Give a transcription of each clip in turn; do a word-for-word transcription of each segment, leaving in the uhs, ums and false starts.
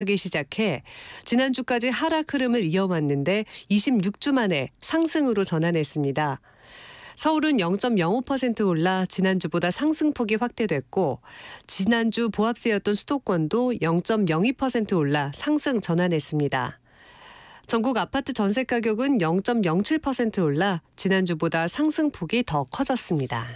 하기 시작해 지난주까지 하락 흐름을 이어왔는데 이십육 주 만에 상승으로 전환했습니다. 서울은 영 점 영오 퍼센트 올라 지난주보다 상승폭이 확대됐고 지난주 보합세였던 수도권도 영 점 영이 퍼센트 올라 상승 전환했습니다. 전국 아파트 전세 가격은 영 점 영칠 퍼센트 올라 지난주보다 상승폭이 더 커졌습니다.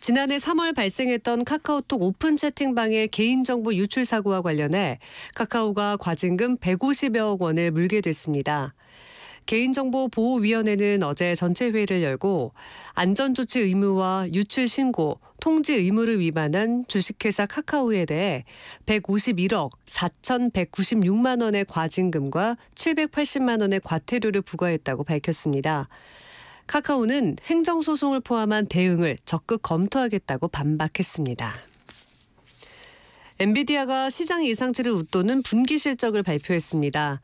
지난해 삼월 발생했던 카카오톡 오픈 채팅방의 개인정보 유출 사고와 관련해 카카오가 과징금 백오십여억 원을 물게 됐습니다. 개인정보보호위원회는 어제 전체 회의를 열고 안전조치 의무와 유출 신고, 통지 의무를 위반한 주식회사 카카오에 대해 백오십일억 사천백구십육만 원의 과징금과 칠백팔십만 원의 과태료를 부과했다고 밝혔습니다. 카카오는 행정소송을 포함한 대응을 적극 검토하겠다고 반박했습니다. 엔비디아가 시장 예상치를 웃도는 분기 실적을 발표했습니다.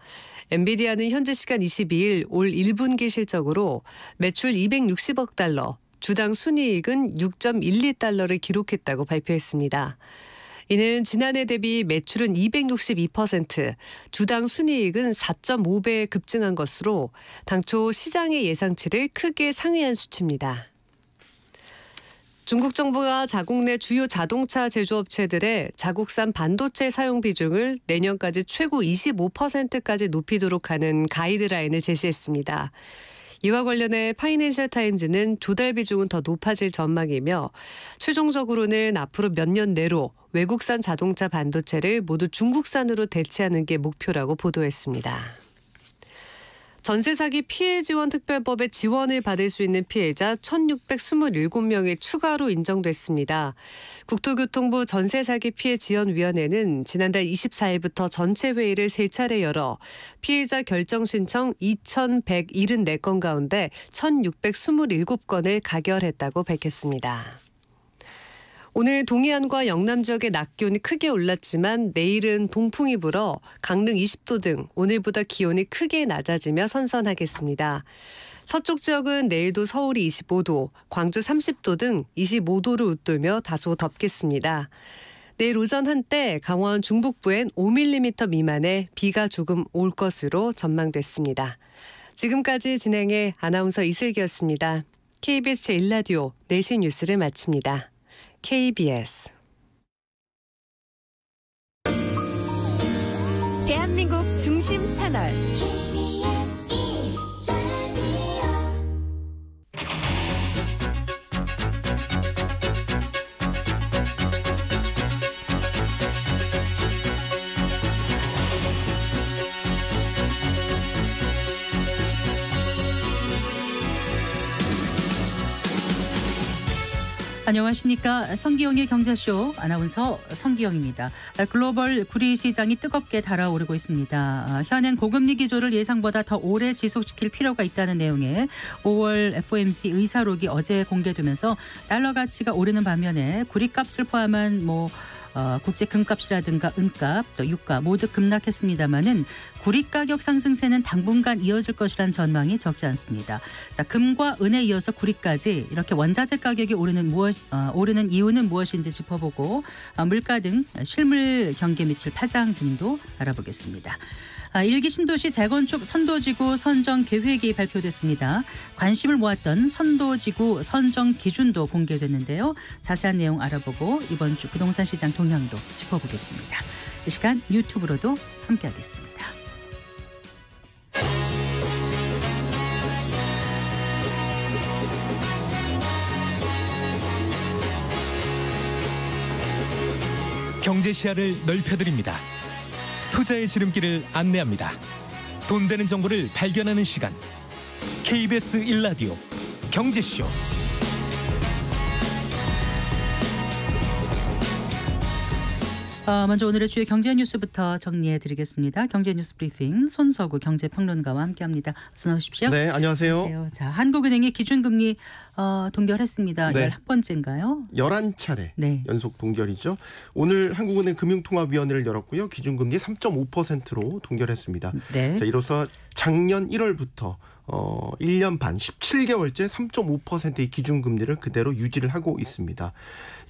엔비디아는 현지 시간 이십이일 올 일 분기 실적으로 매출 이백육십억 달러, 주당 순이익은 육 점 일이 달러를 기록했다고 발표했습니다. 이는 지난해 대비 매출은 이백육십이 퍼센트, 주당 순이익은 사 점 오 배 급증한 것으로 당초 시장의 예상치를 크게 상회한 수치입니다. 중국 정부가 자국 내 주요 자동차 제조업체들의 자국산 반도체 사용 비중을 내년까지 최고 이십오 퍼센트까지 높이도록 하는 가이드라인을 제시했습니다. 이와 관련해 파이낸셜 타임즈는 조달 비중은 더 높아질 전망이며 최종적으로는 앞으로 몇 년 내로 외국산 자동차 반도체를 모두 중국산으로 대체하는 게 목표라고 보도했습니다. 전세 사기 피해 지원 특별법의 지원을 받을 수 있는 피해자 천육백이십칠 명이 추가로 인정됐습니다. 국토교통부 전세 사기 피해 지원위원회는 지난달 이십사일부터 전체 회의를 세 차례 열어 피해자 결정 신청 이천백칠십사 건 가운데 천육백이십칠 건을 가결했다고 밝혔습니다. 오늘 동해안과 영남 지역의 낮 기온이 크게 올랐지만 내일은 동풍이 불어 강릉 이십 도 등 오늘보다 기온이 크게 낮아지며 선선하겠습니다. 서쪽 지역은 내일도 서울이 이십오 도, 광주 삼십 도 등 이십오 도를 웃돌며 다소 덥겠습니다. 내일 오전 한때 강원 중북부엔 오 밀리미터 미만의 비가 조금 올 것으로 전망됐습니다. 지금까지 진행해 아나운서 이슬기였습니다. 케이비에스 제일 라디오 네 시 뉴스를 마칩니다. 케이비에스 대한민국 중심 채널 케이비에스 일 라디오 안녕하십니까. 성기영의 경제쇼 아나운서 성기영입니다. 글로벌 구리 시장이 뜨겁게 달아오르고 있습니다. 현행 고금리 기조를 예상보다 더 오래 지속시킬 필요가 있다는 내용의 오월 에프오엠씨 의사록이 어제 공개되면서 달러 가치가 오르는 반면에 구리값을 포함한 뭐 어, 국제 금값이라든가 은값 또 유가 모두 급락했습니다마는 구리 가격 상승세는 당분간 이어질 것이란 전망이 적지 않습니다. 자, 금과 은에 이어서 구리까지 이렇게 원자재 가격이 오르는 무엇 어, 오르는 이유는 무엇인지 짚어보고 어, 물가 등 실물 경기에 미칠 파장 등도 알아보겠습니다. 일기 신도시 재건축 선도지구 선정 계획이 발표됐습니다. 관심을 모았던 선도지구 선정 기준도 공개됐는데요. 자세한 내용 알아보고 이번 주 부동산 시장 동향도 짚어보겠습니다. 이 시간 유튜브로도 함께하겠습니다. 경제 시야를 넓혀드립니다. 투자의 지름길을 안내합니다. 돈 되는 정보를 발견하는 시간. 케이비에스 일 라디오 경제쇼. 어, 먼저 오늘의 주요 경제 뉴스부터 정리해드리겠습니다. 경제 뉴스 브리핑 손서구 경제평론가와 함께합니다. 어서 나오십시오. 네, 안녕하세요. 안녕하세요. 자, 한국은행이 기준금리 어, 동결했습니다. 네. 열한 번째인가요? 열한 차례 네. 연속 동결이죠. 오늘 한국은행 금융통화위원회를 열었고요. 기준금리 삼 점 오 퍼센트로 동결했습니다. 네. 자, 이로써 작년 일월부터 어, 일 년 반, 십칠 개월째 삼 점 오 퍼센트의 기준금리를 그대로 유지를 하고 있습니다.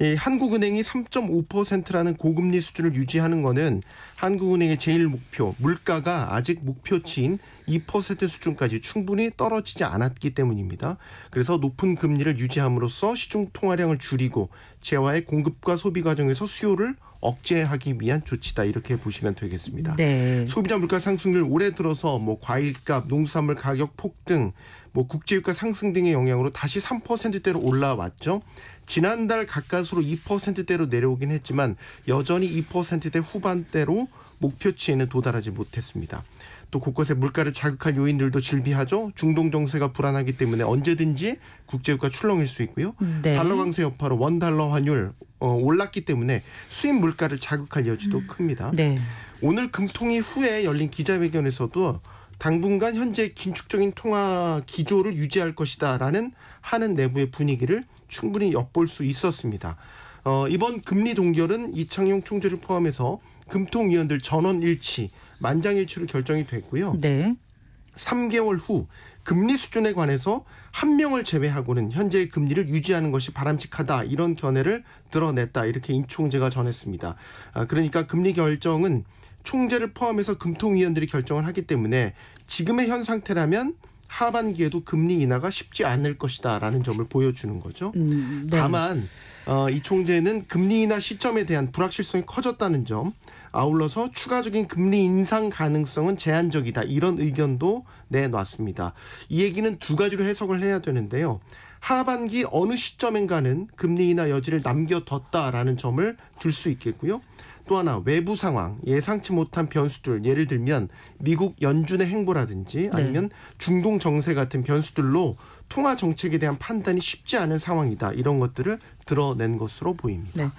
이 한국은행이 삼 점 오 퍼센트라는 고금리 수준을 유지하는 거는 한국은행의 제일 목표, 물가가 아직 목표치인 이 퍼센트 수준까지 충분히 떨어지지 않았기 때문입니다. 그래서 높은 금리를 유지함으로써 시중 통화량을 줄이고 재화의 공급과 소비 과정에서 수요를 억제하기 위한 조치다, 이렇게 보시면 되겠습니다. 네. 소비자 물가 상승률 올해 들어서 뭐 과일값, 농수산물 가격 폭등, 뭐 국제유가 상승 등의 영향으로 다시 삼 퍼센트대로 올라왔죠. 지난달 가까스로 이 퍼센트대로 내려오긴 했지만 여전히 이 퍼센트대 후반대로 목표치에는 도달하지 못했습니다. 또 곳곳에 물가를 자극할 요인들도 질비하죠. 중동 정세가 불안하기 때문에 언제든지 국제유가 출렁일 수 있고요. 네. 달러 강세 여파로 원달러 환율 올랐기 때문에 수입 물가를 자극할 여지도 음. 큽니다. 네. 오늘 금통위 후에 열린 기자회견에서도 당분간 현재 긴축적인 통화 기조를 유지할 것이다라는 한은 내부의 분위기를 충분히 엿볼 수 있었습니다. 어, 이번 금리 동결은 이창용 총재를 포함해서 금통위원들 전원 일치, 만장일치로 결정이 됐고요. 네. 삼 개월 후 금리 수준에 관해서 한 명을 제외하고는 현재의 금리를 유지하는 것이 바람직하다, 이런 견해를 드러냈다, 이렇게 임 총재가 전했습니다. 아, 그러니까 금리 결정은 총재를 포함해서 금통위원들이 결정을 하기 때문에 지금의 현 상태라면 하반기에도 금리 인하가 쉽지 않을 것이다라는 점을 보여주는 거죠. 음, 네. 다만 어, 이 총재는 금리 인하 시점에 대한 불확실성이 커졌다는 점, 아울러서 추가적인 금리 인상 가능성은 제한적이다, 이런 의견도 내놨습니다. 이 얘기는 두 가지로 해석을 해야 되는데요. 하반기 어느 시점인가는 금리 인하 여지를 남겨뒀다라는 점을 들 수 있겠고요. 또 하나 외부 상황, 예상치 못한 변수들, 예를 들면 미국 연준의 행보라든지 아니면 네. 중동 정세 같은 변수들로 통화 정책에 대한 판단이 쉽지 않은 상황이다, 이런 것들을 드러낸 것으로 보입니다. 네.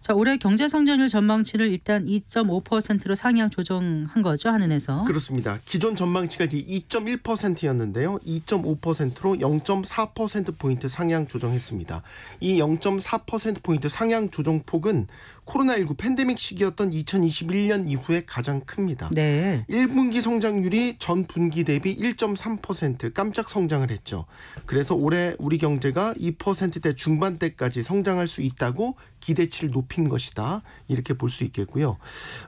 자, 올해 경제 성장률 전망치를 일단 이 점 오 퍼센트로 상향 조정한 거죠, 한은에서. 그렇습니다. 기존 전망치가 이 점 일 퍼센트였는데요. 이 점 오 퍼센트로 영 점 사 퍼센트 포인트 상향 조정했습니다. 이 영 점 사 퍼센트 포인트 상향 조정폭은 코로나십구 팬데믹 시기였던 이천이십일 년 이후에 가장 큽니다. 네. 일 분기 성장률이 전 분기 대비 일 점 삼 퍼센트 깜짝 성장을 했죠. 그래서 올해 우리 경제가 이 퍼센트대 중반대까지 성장할 수 있다고 기대치를 높인 것이다, 이렇게 볼 수 있겠고요.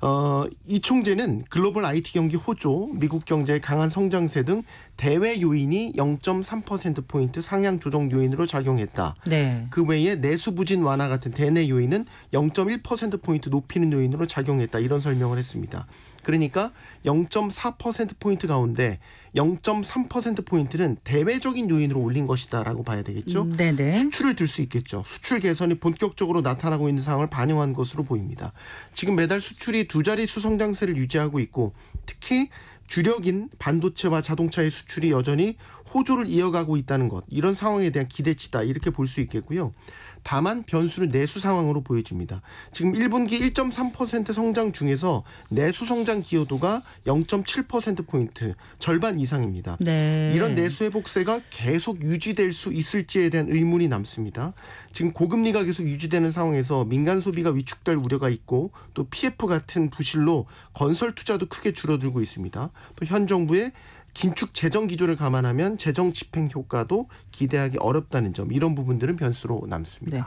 어, 이 총재는 글로벌 아이티 경기 호조, 미국 경제의 강한 성장세 등 대외 요인이 영 점 삼 퍼센트 포인트 상향 조정 요인으로 작용했다. 네. 그 외에 내수 부진 완화 같은 대내 요인은 영 점 일 퍼센트 포인트 높이는 요인으로 작용했다, 이런 설명을 했습니다. 그러니까 영 점 사 퍼센트 포인트 가운데 영 점 삼 퍼센트 포인트는 대외적인 요인으로 올린 것이다라고 봐야 되겠죠. 네네. 수출을 들 수 있겠죠. 수출 개선이 본격적으로 나타나고 있는 상황을 반영한 것으로 보입니다. 지금 매달 수출이 두 자릿수 성장세를 유지하고 있고 특히 주력인 반도체와 자동차의 수출이 여전히 호조를 이어가고 있다는 것, 이런 상황에 대한 기대치다, 이렇게 볼 수 있겠고요. 다만 변수는 내수 상황으로 보여집니다. 지금 일 분기 일 점 삼 퍼센트 성장 중에서 내수 성장 기여도가 영 점 칠 퍼센트 포인트, 절반 이상입니다. 네. 이런 내수 회복세가 계속 유지될 수 있을지에 대한 의문이 남습니다. 지금 고금리가 계속 유지되는 상황에서 민간 소비가 위축될 우려가 있고 또 피에프 같은 부실로 건설 투자도 크게 줄어들고 있습니다. 또 현 정부의 긴축 재정 기조를 감안하면 재정 집행 효과도 기대하기 어렵다는 점, 이런 부분들은 변수로 남습니다. 네.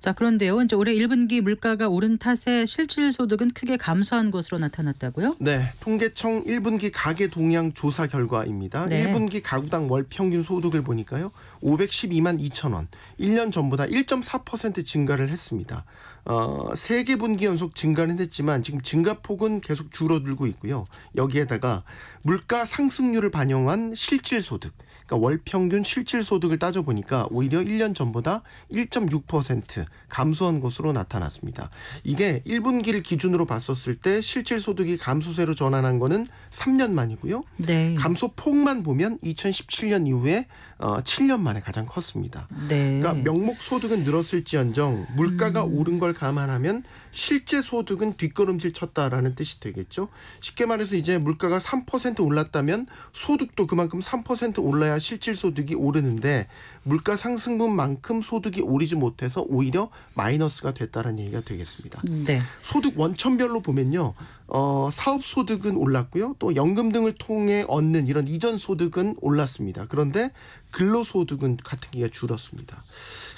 자, 그런데요, 이제 올해 일 분기 물가가 오른 탓에 실질 소득은 크게 감소한 것으로 나타났다고요? 네, 통계청 일 분기 가계 동향 조사 결과입니다. 네. 일 분기 가구당 월 평균 소득을 보니까요, 오백십이만 이천 원, 일 년 전보다 일 점 사 퍼센트 증가를 했습니다. 어, 세 개 분기 연속 증가는 했지만 지금 증가폭은 계속 줄어들고 있고요. 여기에다가 물가 상승률을 반영한 실질 소득, 그러니까 월 평균 실질 소득을 따져보니까 오히려 일 년 전보다 일 점 육 퍼센트 감소한 것으로 나타났습니다. 이게 일 분기를 기준으로 봤었을 때 실질 소득이 감소세로 전환한 거는 삼 년 만이고요. 네. 감소폭만 보면 이천십칠 년 이후에 어, 칠 년 만에 가장 컸습니다. 네. 그러니까 명목 소득은 늘었을지언정 물가가 음. 오른 걸 감안하면 실제 소득은 뒷걸음질 쳤다라는 뜻이 되겠죠. 쉽게 말해서 이제 물가가 삼 퍼센트 올랐다면 소득도 그만큼 삼 퍼센트 올라야 실질 소득이 오르는데 물가 상승분만큼 소득이 오르지 못해서 오히려 마이너스가 됐다는 얘기가 되겠습니다. 네. 소득 원천별로 보면요. 어, 사업소득은 올랐고요. 또 연금 등을 통해 얻는 이런 이전 소득은 올랐습니다. 그런데 근로소득은 같은 기간 줄었습니다.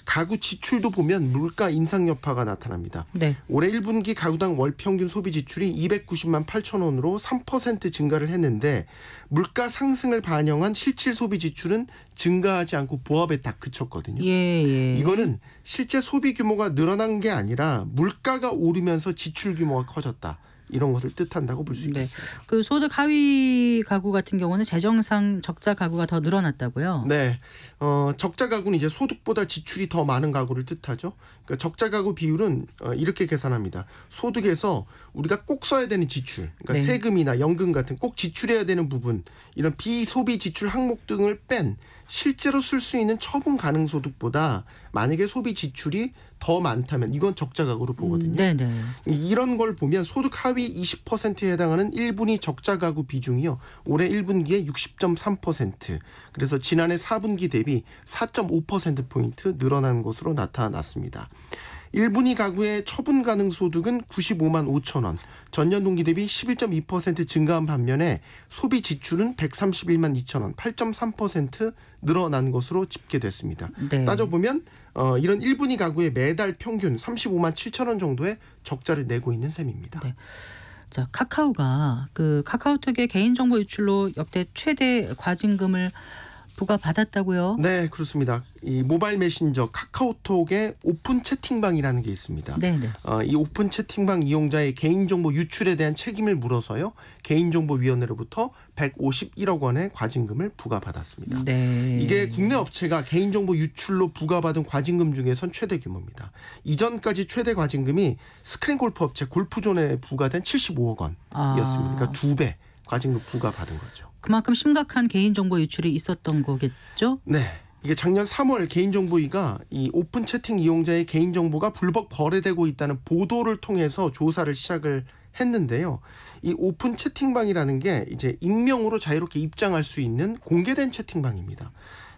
가구 지출도 보면 물가 인상 여파가 나타납니다. 네. 올해 일 분기 가구당 월 평균 소비 지출이 이백구십만 팔천 원으로 삼 퍼센트 증가를 했는데 물가 상승을 반영한 실질 소비 지출은 증가하지 않고 보합에 딱 그쳤거든요. 예, 예. 이거는 실제 소비 규모가 늘어난 게 아니라 물가가 오르면서 지출 규모가 커졌다. 이런 것을 뜻한다고 볼 수 있습니다. 네. 그 소득 하위 가구 같은 경우는 재정상 적자 가구가 더 늘어났다고요? 네, 어, 적자 가구는 이제 소득보다 지출이 더 많은 가구를 뜻하죠. 그러니까 적자 가구 비율은 이렇게 계산합니다. 소득에서 우리가 꼭 써야 되는 지출, 그러니까 네. 세금이나 연금 같은 꼭 지출해야 되는 부분, 이런 비소비 지출 항목 등을 뺀 실제로 쓸 수 있는 처분 가능 소득보다 만약에 소비 지출이 더 많다면 이건 적자 가구로 보거든요. 네네. 이런 걸 보면 소득 하위 이십 퍼센트에 해당하는 일 분기 적자 가구 비중이요. 올해 일 분기에 육십 점 삼 퍼센트. 그래서 지난해 사 분기 대비 사 점 오 퍼센트 포인트 늘어난 것으로 나타났습니다. 일 분기 가구의 처분 가능 소득은 구십오만 오천 원, 전년 동기 대비 십일 점 이 퍼센트 증가한 반면에 소비 지출은 백삼십일만 이천 원, 팔 점 삼 퍼센트 늘어난 것으로 집계됐습니다. 네. 따져보면 어, 이런 일 분기 가구의 매달 평균 삼십오만 칠천 원 정도의 적자를 내고 있는 셈입니다. 네. 자, 카카오가 그 카카오톡의 개인정보 유출로 역대 최대 과징금을 부과받았다고요? 네, 그렇습니다. 이 모바일 메신저 카카오톡의 오픈 채팅방이라는 게 있습니다. 네. 어, 이 오픈 채팅방 이용자의 개인정보 유출에 대한 책임을 물어서요. 개인정보위원회로부터 백오십일억 원의 과징금을 부과받았습니다. 네. 이게 국내 업체가 개인정보 유출로 부과받은 과징금 중에선 최대 규모입니다. 이전까지 최대 과징금이 스크린 골프 업체 골프존에 부과된 칠십오억 원이었습니다. 아. 그러니까 두 배 과징금 부과받은 거죠. 그만큼 심각한 개인정보 유출이 있었던 거겠죠? 네. 이게 작년 삼월 개인정보위가 이 오픈 채팅 이용자의 개인정보가 불법 거래되고 있다는 보도를 통해서 조사를 시작을 했는데요. 이 오픈 채팅방이라는 게 이제 익명으로 자유롭게 입장할 수 있는 공개된 채팅방입니다.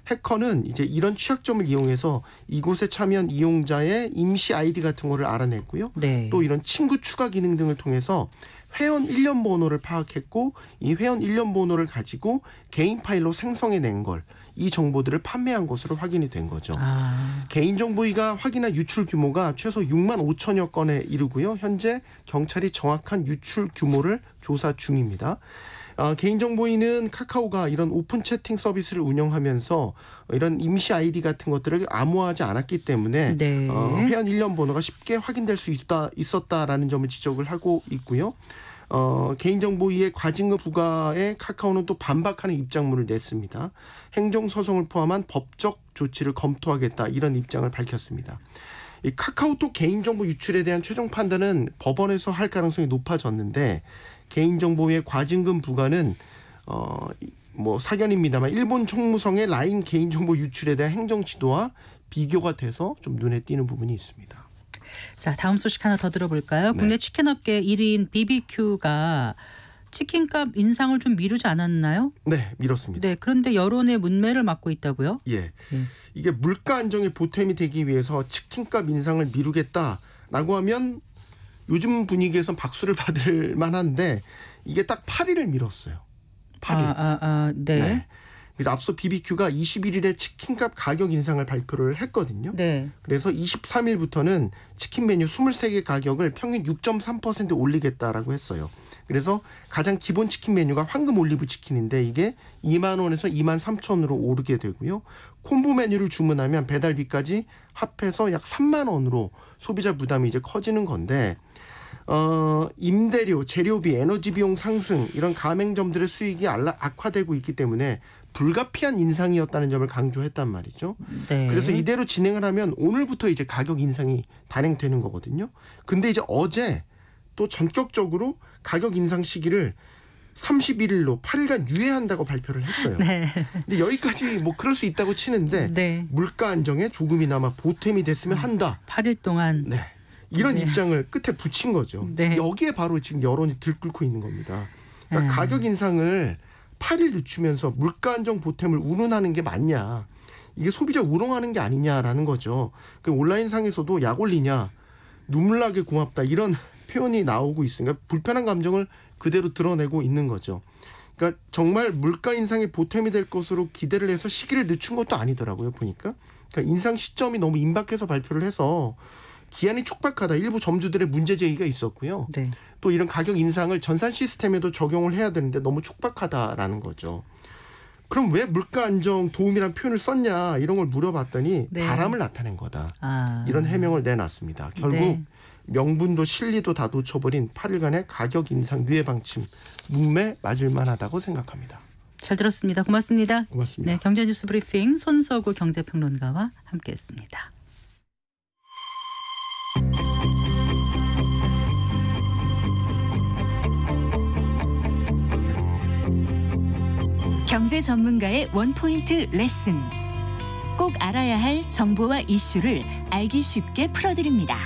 해커는 이제 이런 취약점을 이용해서 이곳에 참여한 이용자의 임시 아이디 같은 거를 알아냈고요. 네. 또 이런 친구 추가 기능 등을 통해서 회원 일련 번호를 파악했고 이 회원 일련 번호를 가지고 개인 파일로 생성해낸 걸, 이 정보들을 판매한 것으로 확인이 된 거죠. 아. 개인정보위가 확인한 유출 규모가 최소 육만 오천여 건에 이르고요. 현재 경찰이 정확한 유출 규모를 조사 중입니다. 어, 개인정보위는 카카오가 이런 오픈 채팅 서비스를 운영하면서 이런 임시 아이디 같은 것들을 암호화하지 않았기 때문에 네. 어, 회원 일련 번호가 쉽게 확인될 수 있다, 있었다라는 점을 지적을 하고 있고요. 어, 개인정보위의 과징금 부과에 카카오는 또 반박하는 입장문을 냈습니다. 행정소송을 포함한 법적 조치를 검토하겠다, 이런 입장을 밝혔습니다. 이 카카오톡 개인정보 유출에 대한 최종 판단은 법원에서 할 가능성이 높아졌는데 개인정보위의 과징금 부과는 어, 뭐 사견입니다만 일본 총무성의 라인 개인정보 유출에 대한 행정지도와 비교가 돼서 좀 눈에 띄는 부분이 있습니다. 자, 다음 소식 하나 더 들어볼까요? 네. 국내 치킨업계 일 위인 비비큐가 치킨값 인상을 좀 미루지 않았나요? 네, 미뤘습니다. 네, 그런데 여론의 문매를 막고 있다고요? 예, 네. 이게 물가 안정에 보탬이 되기 위해서 치킨값 인상을 미루겠다라고 하면 요즘 분위기에선 박수를 받을 만한데 이게 딱 팔 일을 미뤘어요. 팔 일. 아, 아, 아 네. 네. 그래서 앞서 비비큐가 이십일 일에 치킨값 가격 인상을 발표를 했거든요. 네. 그래서 이십삼 일부터는 치킨 메뉴 이십삼 개 가격을 평균 육 점 삼 퍼센트 올리겠다라고 했어요. 그래서 가장 기본 치킨 메뉴가 황금 올리브 치킨인데 이게 이만 원에서 이만 삼천 원으로 오르게 되고요. 콤보 메뉴를 주문하면 배달비까지 합해서 약 삼만 원으로 소비자 부담이 이제 커지는 건데 어, 임대료, 재료비, 에너지 비용 상승 이런 가맹점들의 수익이 악화되고 있기 때문에 불가피한 인상이었다는 점을 강조했단 말이죠. 네. 그래서 이대로 진행을 하면 오늘부터 이제 가격 인상이 단행되는 거거든요. 근데 이제 어제 또 전격적으로 가격 인상 시기를 삼십일 일로 팔 일간 유예한다고 발표를 했어요. 네. 근데 여기까지 뭐 그럴 수 있다고 치는데 네. 물가 안정에 조금이나마 보탬이 됐으면 한다. 팔 일 동안. 네. 이런 네. 입장을 끝에 붙인 거죠. 네. 여기에 바로 지금 여론이 들끓고 있는 겁니다. 그러니까 네. 가격 인상을 팔 일 늦추면서 물가 안정 보탬을 운운하는 게 맞냐. 이게 소비자 우롱하는 게 아니냐라는 거죠. 온라인상에서도 약 올리냐, 눈물나게 고맙다 이런 표현이 나오고 있으니까 불편한 감정을 그대로 드러내고 있는 거죠. 그러니까 정말 물가 인상의 보탬이 될 것으로 기대를 해서 시기를 늦춘 것도 아니더라고요, 보니까. 그러니까 인상 시점이 너무 임박해서 발표를 해서 기한이 촉박하다. 일부 점주들의 문제 제기가 있었고요. 네. 또 이런 가격 인상을 전산 시스템에도 적용을 해야 되는데 너무 촉박하다라는 거죠. 그럼 왜 물가 안정 도움이란 표현을 썼냐 이런 걸 물어봤더니 네. 바람을 나타낸 거다. 아. 이런 해명을 내놨습니다. 결국 네. 명분도 실리도 다 놓쳐버린 팔 일간의 가격 인상 유예 방침 문맥 맞을만하다고 생각합니다. 잘 들었습니다. 고맙습니다. 고맙습니다. 네, 경제뉴스 브리핑 손서구 경제평론가와 함께했습니다. 경제 전문가의 원포인트 레슨. 꼭 알아야 할 정보와 이슈를 알기 쉽게 풀어드립니다.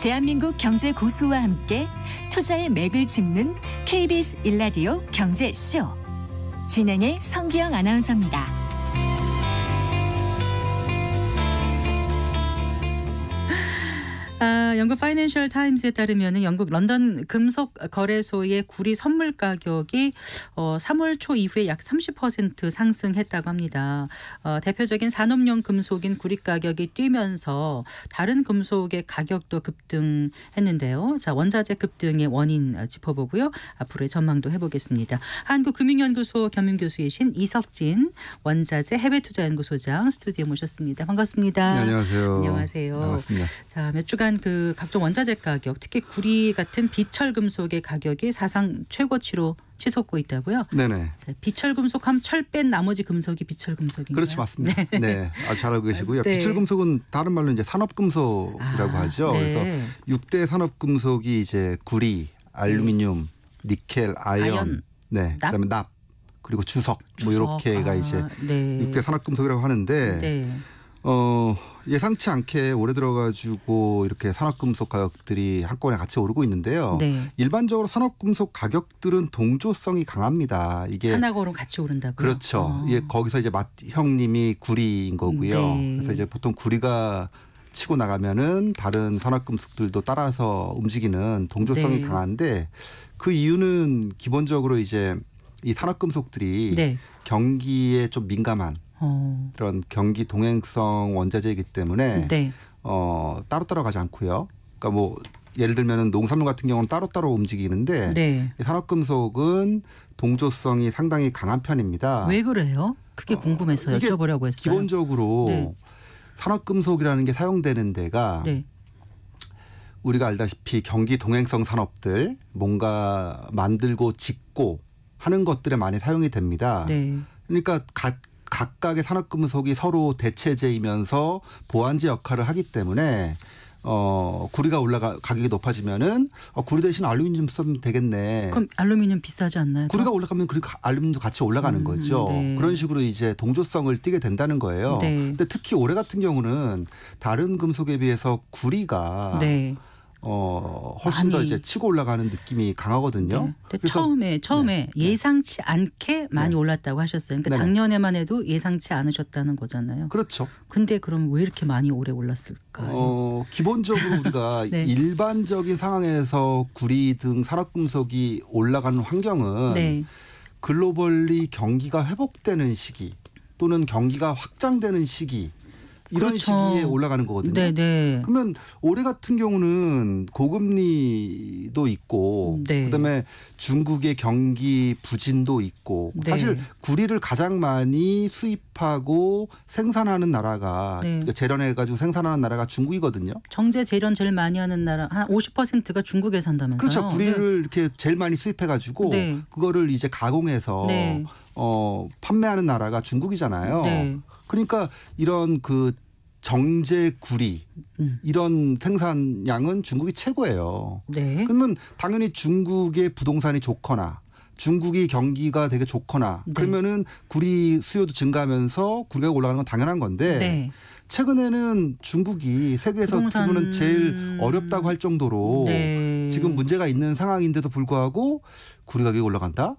대한민국 경제 고수와 함께 투자의 맥을 짚는 케이비에스 일라디오 경제쇼. 진행의 성기영 아나운서입니다. 아, 영국 파이낸셜 타임스에 따르면 영국 런던 금속 거래소의 구리 선물 가격이 어, 삼월 초 이후에 약 삼십 퍼센트 상승했다고 합니다. 어, 대표적인 산업용 금속인 구리 가격이 뛰면서 다른 금속의 가격도 급등했는데요. 자, 원자재 급등의 원인 짚어보고요. 앞으로의 전망도 해보겠습니다. 한국금융연구소 겸임교수이신 이석진 원자재 해외투자연구소장 스튜디오 모셨습니다. 반갑습니다. 네, 안녕하세요. 안녕하세요. 반갑습니다. 자, 몇 주간 그 각종 원자재 가격, 특히 구리 같은 비철 금속의 가격이 사상 최고치로 치솟고 있다고요? 네네. 비철 금속 하면 철 뺀 나머지 금속이 비철 금속인가요? 그렇지, 맞습니다. 네, 네, 아주 잘하고 계시고요. 네. 비철 금속은 다른 말로 이제 산업 금속이라고 아, 하죠. 네. 그래서 육 대 산업 금속이 이제 구리, 알루미늄, 네. 니켈, 아연, 아연 네, 납? 그다음에 납, 그리고 주석, 주석. 뭐 이렇게가 아, 이제 네. 육 대 산업 금속이라고 하는데. 네. 어 예상치 않게 올해 들어가지고 이렇게 산업금속 가격들이 한꺼번에 같이 오르고 있는데요. 네. 일반적으로 산업금속 가격들은 동조성이 강합니다. 이게 하나 거로 같이 오른다고요? 그렇죠. 어. 예, 거기서 이제 맏 형님이 구리인 거고요. 네. 그래서 이제 보통 구리가 치고 나가면은 다른 산업금속들도 따라서 움직이는 동조성이 네. 강한데 그 이유는 기본적으로 이제 이 산업금속들이 네. 경기에 좀 민감한. 어. 그런 경기 동행성 원자재이기 때문에 네. 어, 따로따로 가지 않고요. 그러니까 뭐 예를 들면 농산물 같은 경우는 따로따로 움직이는데 네. 산업금속은 동조성이 상당히 강한 편입니다. 왜 그래요? 그게 궁금해서 어, 여쭤보려고 했어요. 기본적으로 네. 산업금속이라는 게 사용되는 데가 네. 우리가 알다시피 경기 동행성 산업들 뭔가 만들고 짓고 하는 것들에 많이 사용이 됩니다. 네. 그러니까 각 각각의 산업금속이 서로 대체제이면서 보완제 역할을 하기 때문에 어, 구리가 올라가 가격이 높아지면은 어, 구리 대신 알루미늄 쓰면 되겠네. 그럼 알루미늄 비싸지 않나요? 구리가 올라가면 그 알루미늄도 같이 올라가는 음, 거죠. 네. 그런 식으로 이제 동조성을 띠게 된다는 거예요. 네. 근데 특히 올해 같은 경우는 다른 금속에 비해서 구리가 네. 어 훨씬 아니. 더 이제 치고 올라가는 느낌이 강하거든요. 네. 그래서 처음에 처음에 네. 예상치 않게 많이 네. 올랐다고 하셨어요. 그러니까 네. 작년에만 해도 예상치 않으셨다는 거잖아요. 그렇죠. 근데 그럼 왜 이렇게 많이 오래 올랐을까요? 어, 기본적으로 우리가 네. 일반적인 상황에서 구리 등 산업금속이 올라가는 환경은 네. 글로벌리 경기가 회복되는 시기 또는 경기가 확장되는 시기. 이런 그렇죠. 시기에 올라가는 거거든요. 네네. 그러면 올해 같은 경우는 고금리도 있고 네. 그다음에 중국의 경기 부진도 있고 네. 사실 구리를 가장 많이 수입하고 생산하는 나라가 네. 그러니까 재련해가지고 생산하는 나라가 중국이거든요. 정제 재련 제일 많이 하는 나라 한 오십 퍼센트가 중국에 산다면서요. 그렇죠. 구리를 네. 이렇게 제일 많이 수입해가지고 네. 그거를 이제 가공해서 네. 어, 판매하는 나라가 중국이잖아요. 네. 그러니까 이런 그 정제 구리 음. 이런 생산량은 중국이 최고예요. 네. 그러면 당연히 중국의 부동산이 좋거나 중국이 경기가 되게 좋거나 네. 그러면은 구리 수요도 증가하면서 구리가 올라가는 건 당연한 건데 네. 최근에는 중국이 세계에서 부동산... 지금은 제일 어렵다고 할 정도로 네. 지금 문제가 있는 상황인데도 불구하고 구리 가격이 올라간다?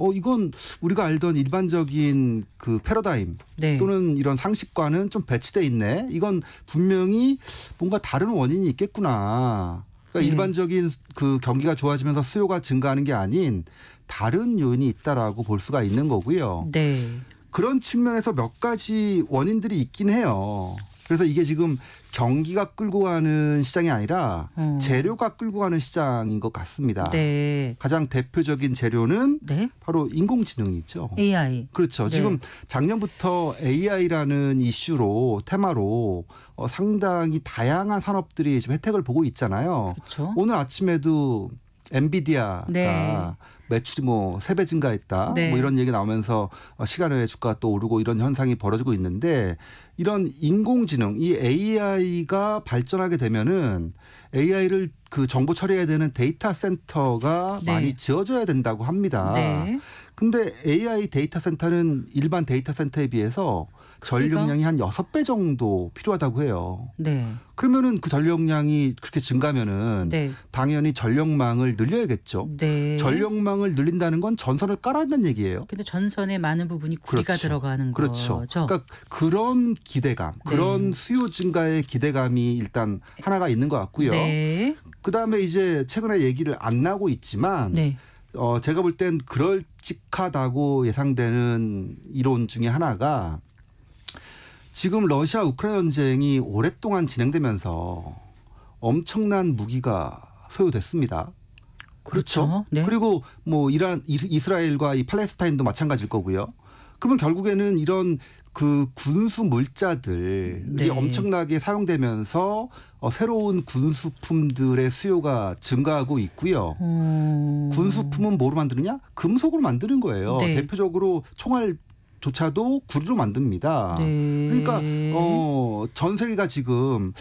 어 이건 우리가 알던 일반적인 그 패러다임 네. 또는 이런 상식과는 좀 배치돼 있네. 이건 분명히 뭔가 다른 원인이 있겠구나. 그러니까 네. 일반적인 그 경기가 좋아지면서 수요가 증가하는 게 아닌 다른 요인이 있다라고 볼 수가 있는 거고요. 네. 그런 측면에서 몇 가지 원인들이 있긴 해요. 그래서 이게 지금 경기가 끌고 가는 시장이 아니라 음. 재료가 끌고 가는 시장인 것 같습니다. 네. 가장 대표적인 재료는 네? 바로 인공지능이죠. 에이아이. 그렇죠. 네. 지금 작년부터 에이아이라는 이슈로 테마로 어, 상당히 다양한 산업들이 지금 혜택을 보고 있잖아요. 그렇죠. 오늘 아침에도 엔비디아가 네. 매출이 뭐 세 배 증가했다. 네. 뭐 이런 얘기 나오면서 시간 외에 주가가 또 오르고 이런 현상이 벌어지고 있는데 이런 인공지능, 이 에이아이가 발전하게 되면은 에이아이를 그 정보 처리해야 되는 데이터 센터가 네. 많이 지어져야 된다고 합니다. 네. 근데 에이아이 데이터 센터는 일반 데이터 센터에 비해서 전력량이 한 여섯 배 정도 필요하다고 해요. 네. 그러면은 그 전력량이 그렇게 증가하면은 네. 당연히 전력망을 늘려야겠죠. 네. 전력망을 늘린다는 건 전선을 깔아야된다는 얘기예요. 근데 전선에 많은 부분이 구리가 그렇죠. 들어가는 그렇죠. 거죠. 그러니까 그런 기대감, 그런 네. 수요 증가의 기대감이 일단 하나가 있는 것 같고요. 네. 그다음에 이제 최근에 얘기를 안 나오고 있지만 네. 어 제가 볼 땐 그럴직하다고 예상되는 이론 중에 하나가 지금 러시아 우크라이나 전쟁이 오랫동안 진행되면서 엄청난 무기가 소요됐습니다. 그렇죠. 그렇죠? 네. 그리고 뭐 이란 이스라엘과 이 팔레스타인도 마찬가지일 거고요. 그러면 결국에는 이런 그 군수 물자들이 네. 엄청나게 사용되면서 새로운 군수품들의 수요가 증가하고 있고요. 음. 군수품은 뭐로 만드느냐? 금속으로 만드는 거예요. 네. 대표적으로 총알 조차도 구리로 만듭니다. 네. 그러니까 어, 전 세계가 지금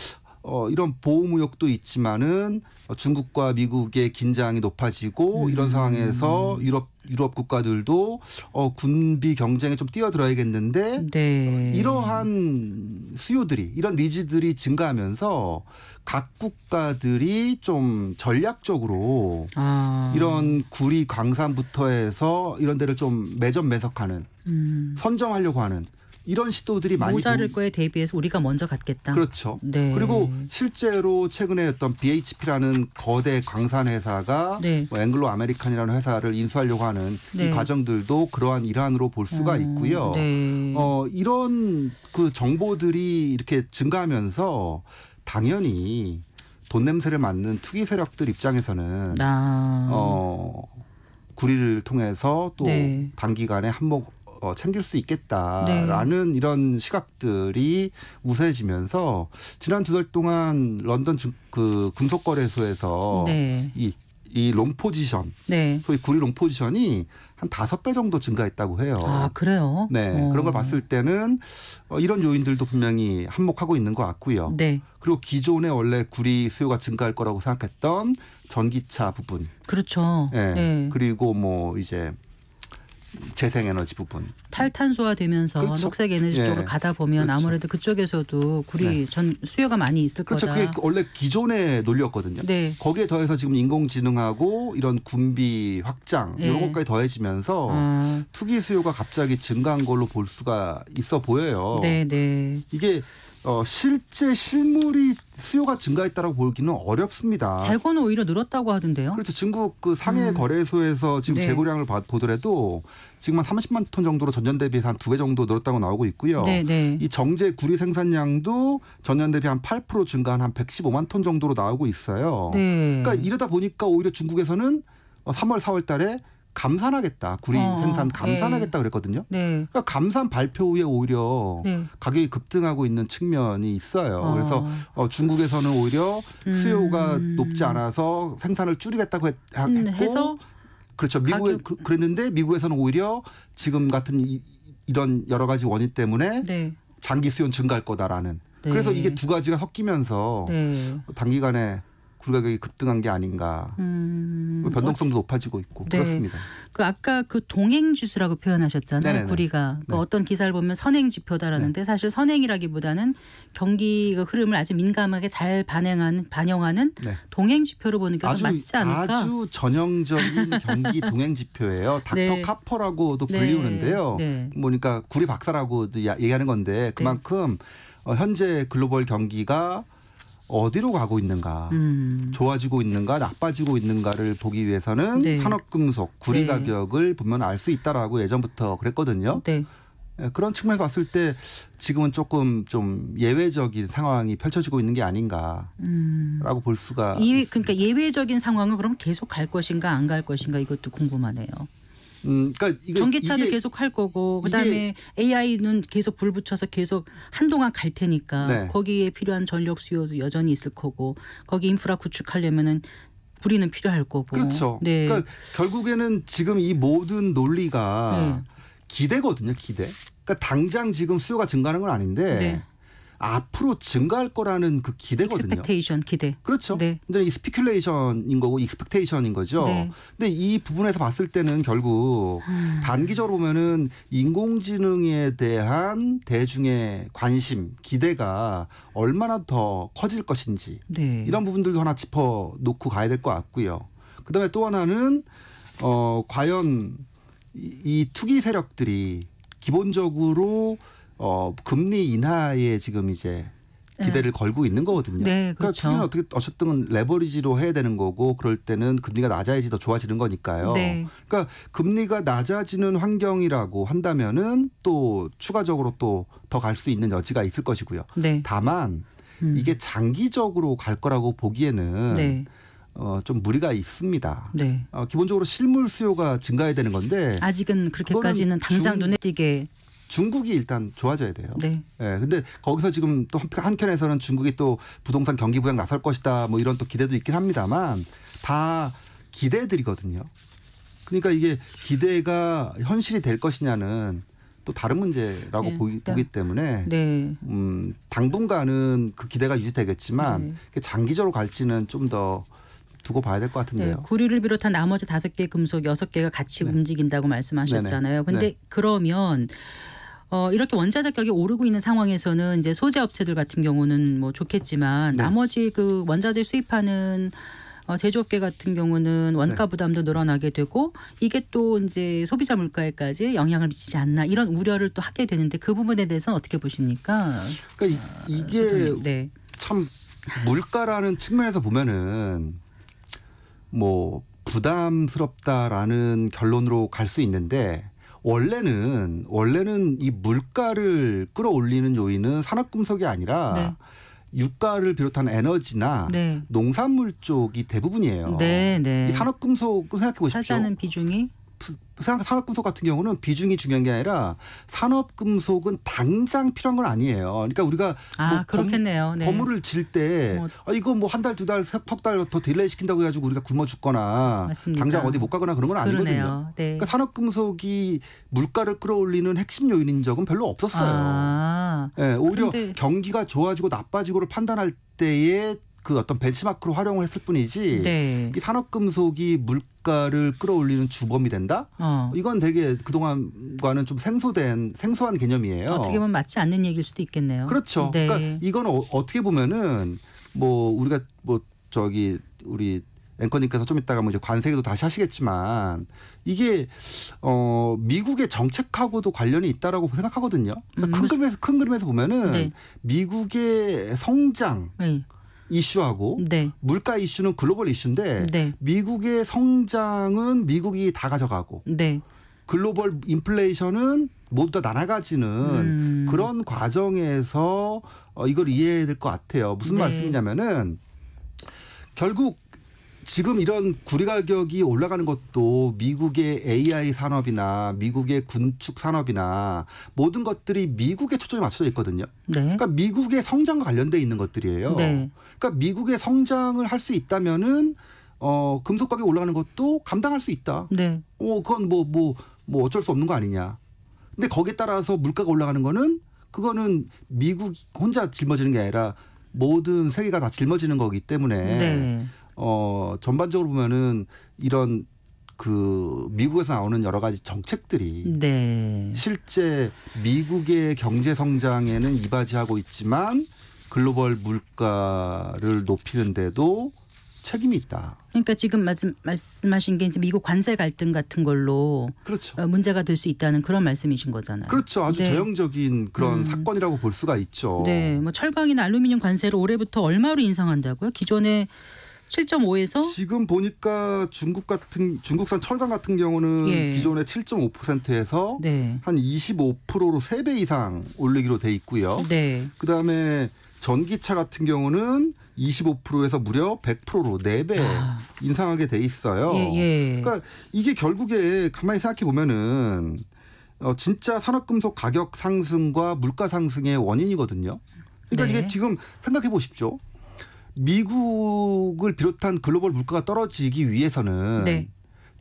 어, 이런 보호무역도 있지만은 중국과 미국의 긴장이 높아지고 음. 이런 상황에서 유럽 유럽 국가들도 어, 군비 경쟁에 좀 뛰어들어야겠는데 네. 어, 이러한 수요들이 이런 니즈들이 증가하면서 각 국가들이 좀 전략적으로 아. 이런 구리 광산부터 해서 이런 데를 좀 매점 매석하는 음. 선점하려고 하는 이런 시도들이 많이 모자랄 거에 대비해서 우리가 먼저 갔겠다. 그렇죠. 네. 그리고 실제로 최근에 어떤 비에이치피라는 거대 광산 회사가 네. 뭐 앵글로 아메리칸이라는 회사를 인수하려고 하는 네. 이 과정들도 그러한 일환으로 볼 수가 음, 있고요. 네. 어, 이런 그 정보들이 이렇게 증가하면서 당연히 돈 냄새를 맡는 투기 세력들 입장에서는 아. 어, 구리를 통해서 또 네. 단기간에 한몫 어, 챙길 수 있겠다라는 네. 이런 시각들이 우세해지면서 지난 두 달 동안 런던 증, 그 금속거래소에서 네. 이, 이 롱포지션, 네. 소위 구리 롱포지션이 한 다섯 배 정도 증가했다고 해요. 아, 그래요? 네. 오. 그런 걸 봤을 때는 이런 요인들도 분명히 한몫하고 있는 것 같고요. 네. 그리고 기존에 원래 구리 수요가 증가할 거라고 생각했던 전기차 부분. 그렇죠. 네. 네. 그리고 뭐 이제 재생에너지 부분. 탈탄소화되면서 그렇죠. 녹색에너지 예. 쪽으로 가다 보면 그렇죠. 아무래도 그쪽에서도 구리 네. 전 수요가 많이 있을 그렇죠. 거다. 그렇죠. 그게 원래 기존의 논리였거든요. 네. 거기에 더해서 지금 인공지능하고 이런 군비 확장 예. 이런 것까지 더해지면서 아. 투기 수요가 갑자기 증가한 걸로 볼 수가 있어 보여요. 네네. 이게 어, 실제 실물이 수요가 증가했다라고 보기는 어렵습니다. 재고는 오히려 늘었다고 하던데요. 그렇죠. 중국 그 상해 음. 거래소에서 지금 네. 재고량을 보더라도 지금 한 삼십만 톤 정도로 전년 대비해서 한 두 배 정도 늘었다고 나오고 있고요. 네, 네. 이 정제 구리 생산량도 전년 대비 한 팔 퍼센트 증가한 한 백십오만 톤 정도로 나오고 있어요. 네. 그러니까 이러다 보니까 오히려 중국에서는 삼월, 사월 달에 감산하겠다. 구리 어, 생산 감산하겠다 네. 그랬거든요. 네. 그러니까 감산 발표 후에 오히려 네. 가격이 급등하고 있는 측면이 있어요. 어. 그래서 어, 중국에서는 오히려 음. 수요가 높지 않아서 생산을 줄이겠다고 했, 했고 해서 그렇죠. 미국에 가격. 그랬는데 미국에서는 오히려 지금 같은 이, 이런 여러 가지 원인 때문에 네. 장기 수요는 증가할 거다라는. 네. 그래서 이게 두 가지가 섞이면서 네. 단기간에 가격이 급등한 게 아닌가. 음, 변동성도 어, 높아지고 있고 네. 그렇습니다. 그 아까 그 동행지수라고 표현하셨잖아요. 네네네. 구리가. 그 네. 어떤 기사를 보면 선행지표다라는데 네. 사실 선행이라기보다는 경기의 흐름을 아주 민감하게 잘 반영하는, 반영하는 네. 동행지표로 보는 게 아주, 맞지 않을까. 아주 전형적인 경기 동행지표예요. 닥터 네. 카퍼라고도 불리우는데요. 네. 네. 뭐니까 구리 박사라고도 얘기하는 건데 그만큼 네. 현재 글로벌 경기가 어디로 가고 있는가, 음. 좋아지고 있는가, 나빠지고 있는가를 보기 위해서는 네. 산업금속, 구리 네. 가격을 보면 알 수 있다라고 예전부터 그랬거든요. 네. 그런 측면에서 봤을 때 지금은 조금 좀 예외적인 상황이 펼쳐지고 있는 게 아닌가라고 음. 볼 수가 예외, 그러니까 예외적인 상황은 그럼 계속 갈 것인가 안 갈 것인가 이것도 궁금하네요. 음, 그러니까 이게, 전기차도 이게, 계속 할 거고 그다음에 에이아이는 계속 불 붙여서 계속 한동안 갈 테니까 네. 거기에 필요한 전력 수요도 여전히 있을 거고 거기 인프라 구축하려면은 구리는 필요할 거고. 그렇죠. 네. 그러니까 결국에는 지금 이 모든 논리가 네. 기대거든요. 기대. 그러니까 당장 지금 수요가 증가하는 건 아닌데 네. 앞으로 증가할 거라는 그 기대거든요. 익스펙테이션, 기대. 그렇죠. 네. 근데 이 스피큘레이션인 거고 익스펙테이션인 거죠. 네. 근데 이 부분에서 봤을 때는 결국 음. 단기적으로 보면은 인공지능에 대한 대중의 관심, 기대가 얼마나 더 커질 것인지 네. 이런 부분들도 하나 짚어놓고 가야 될 것 같고요. 그다음에 또 하나는 어, 과연 이 투기 세력들이 기본적으로 어, 금리 인하에 지금 이제 기대를 네. 걸고 있는 거거든요. 네, 그렇죠. 그러니까 투기는 어떻게 어쨌든 레버리지로 해야 되는 거고 그럴 때는 금리가 낮아야지 더 좋아지는 거니까요. 네. 그러니까 금리가 낮아지는 환경이라고 한다면은 또 추가적으로 또 더 갈 수 있는 여지가 있을 것이고요. 네. 다만 음. 이게 장기적으로 갈 거라고 보기에는. 네. 어, 좀 무리가 있습니다. 네. 어, 기본적으로 실물 수요가 증가해야 되는 건데 아직은 그렇게까지는 당장 중, 눈에 띄게. 중국이 일단 좋아져야 돼요. 네. 예, 근데 거기서 지금 또 한편에서는 중국이 또 부동산 경기 부양 나설 것이다 뭐 이런 또 기대도 있긴 합니다만 다 기대들이거든요. 그러니까 이게 기대가 현실이 될 것이냐는 또 다른 문제라고 네, 보기, 보기 때문에 네. 음, 당분간은 그 기대가 유지되겠지만 네. 장기적으로 갈지는 좀 더 두고 봐야 될 것 같은데요. 네, 구리를 비롯한 나머지 다섯 개 금속 여섯 개가 같이 네. 움직인다고 말씀하셨잖아요. 그런데 네. 그러면 어, 이렇게 원자 가격이 오르고 있는 상황에서는 이제 소재 업체들 같은 경우는 뭐 좋겠지만 네. 나머지 그 원자재 수입하는 어, 제조업계 같은 경우는 원가 부담도 늘어나게 되고 이게 또 이제 소비자 물가에까지 영향을 미치지 않나 이런 우려를 또 하게 되는데 그 부분에 대해서는 어떻게 보십니까? 그러니까 아, 이게 네. 참 물가라는 측면에서 보면은. 뭐 부담스럽다라는 결론으로 갈 수 있는데 원래는 원래는 이 물가를 끌어올리는 요인은 산업금속이 아니라 네. 유가를 비롯한 에너지나 네. 농산물 쪽이 대부분이에요. 네, 네. 이 산업금속을 생각해 보십시오. 차지하는 비중이? 산업금속 같은 경우는 비중이 중요한 게 아니라 산업금속은 당장 필요한 건 아니에요. 그러니까 우리가 아, 뭐 그렇겠네요. 네. 건물을 질 때 아, 이거 뭐 한 달, 두 달, 석 달 더 딜레이 시킨다고 해가지고 우리가 굶어 죽거나 맞습니까? 당장 어디 못 가거나 그런 건 그러네요. 아니거든요. 네. 그러니까 산업금속이 물가를 끌어올리는 핵심 요인인 적은 별로 없었어요. 아, 네, 오히려 그런데. 경기가 좋아지고 나빠지고를 판단할 때에 그 어떤 벤치마크로 활용을 했을 뿐이지 네. 이 산업금속이 물가를 끌어올리는 주범이 된다? 어. 이건 되게 그동안과는 좀 생소된, 생소한 개념이에요. 어떻게 보면 맞지 않는 얘기일 수도 있겠네요. 그렇죠. 네. 그러니까 이건 어, 어떻게 보면은 뭐 우리가 뭐 저기 우리 앵커님께서 좀 이따가 뭐 이제 관세기도 다시 하시겠지만 이게 어 미국의 정책하고도 관련이 있다라고 생각하거든요. 그러니까 음, 큰 그림에서 큰 그림에서 보면은 네. 미국의 성장 네. 이슈하고 네. 물가 이슈는 글로벌 이슈인데 네. 미국의 성장은 미국이 다 가져가고 네. 글로벌 인플레이션은 모두 다 날아가지는 음. 그런 과정에서 이걸 이해해야 될 것 같아요. 무슨 네. 말씀이냐면은 결국 지금 이런 구리 가격이 올라가는 것도 미국의 에이아이 산업이나 미국의 군축 산업이나 모든 것들이 미국에 초점이 맞춰져 있거든요. 네. 그러니까 미국의 성장과 관련돼 있는 것들이에요. 네. 그러니까 미국의 성장을 할 수 있다면은 어, 금속 가격이 올라가는 것도 감당할 수 있다. 네. 어, 그건 뭐, 뭐, 뭐 어쩔 수 없는 거 아니냐. 근데 거기에 따라서 물가가 올라가는 거는 그거는 미국 혼자 짊어지는 게 아니라 모든 세계가 다 짊어지는 거기 때문에. 네. 어 전반적으로 보면은 이런 그 미국에서 나오는 여러 가지 정책들이 네. 실제 미국의 경제 성장에는 이바지하고 있지만 글로벌 물가를 높이는데도 책임이 있다. 그러니까 지금 말씀, 말씀하신 게 이제 미국 관세 갈등 같은 걸로 그렇죠. 어, 문제가 될 수 있다는 그런 말씀이신 거잖아요. 그렇죠. 아주 네. 저형적인 그런 음. 사건이라고 볼 수가 있죠. 네, 뭐 철강이나 알루미늄 관세를 올해부터 얼마로 인상한다고요? 기존에 칠 점 오에서 지금 보니까 중국 같은 중국산 철강 같은 경우는 예. 기존의 칠 점 오 퍼센트에서 네. 한 이십오 퍼센트로 세 배 이상 올리기로 돼 있고요. 네. 그다음에 전기차 같은 경우는 이십오 퍼센트에서 무려 백 퍼센트로 네 배 아. 인상하게 돼 있어요. 예, 예. 그러니까 이게 결국에 가만히 생각해 보면은 어, 진짜 산업금속 가격 상승과 물가 상승의 원인이거든요. 그러니까 네. 이게 지금 생각해 보십시오. 미국을 비롯한 글로벌 물가가 떨어지기 위해서는 네.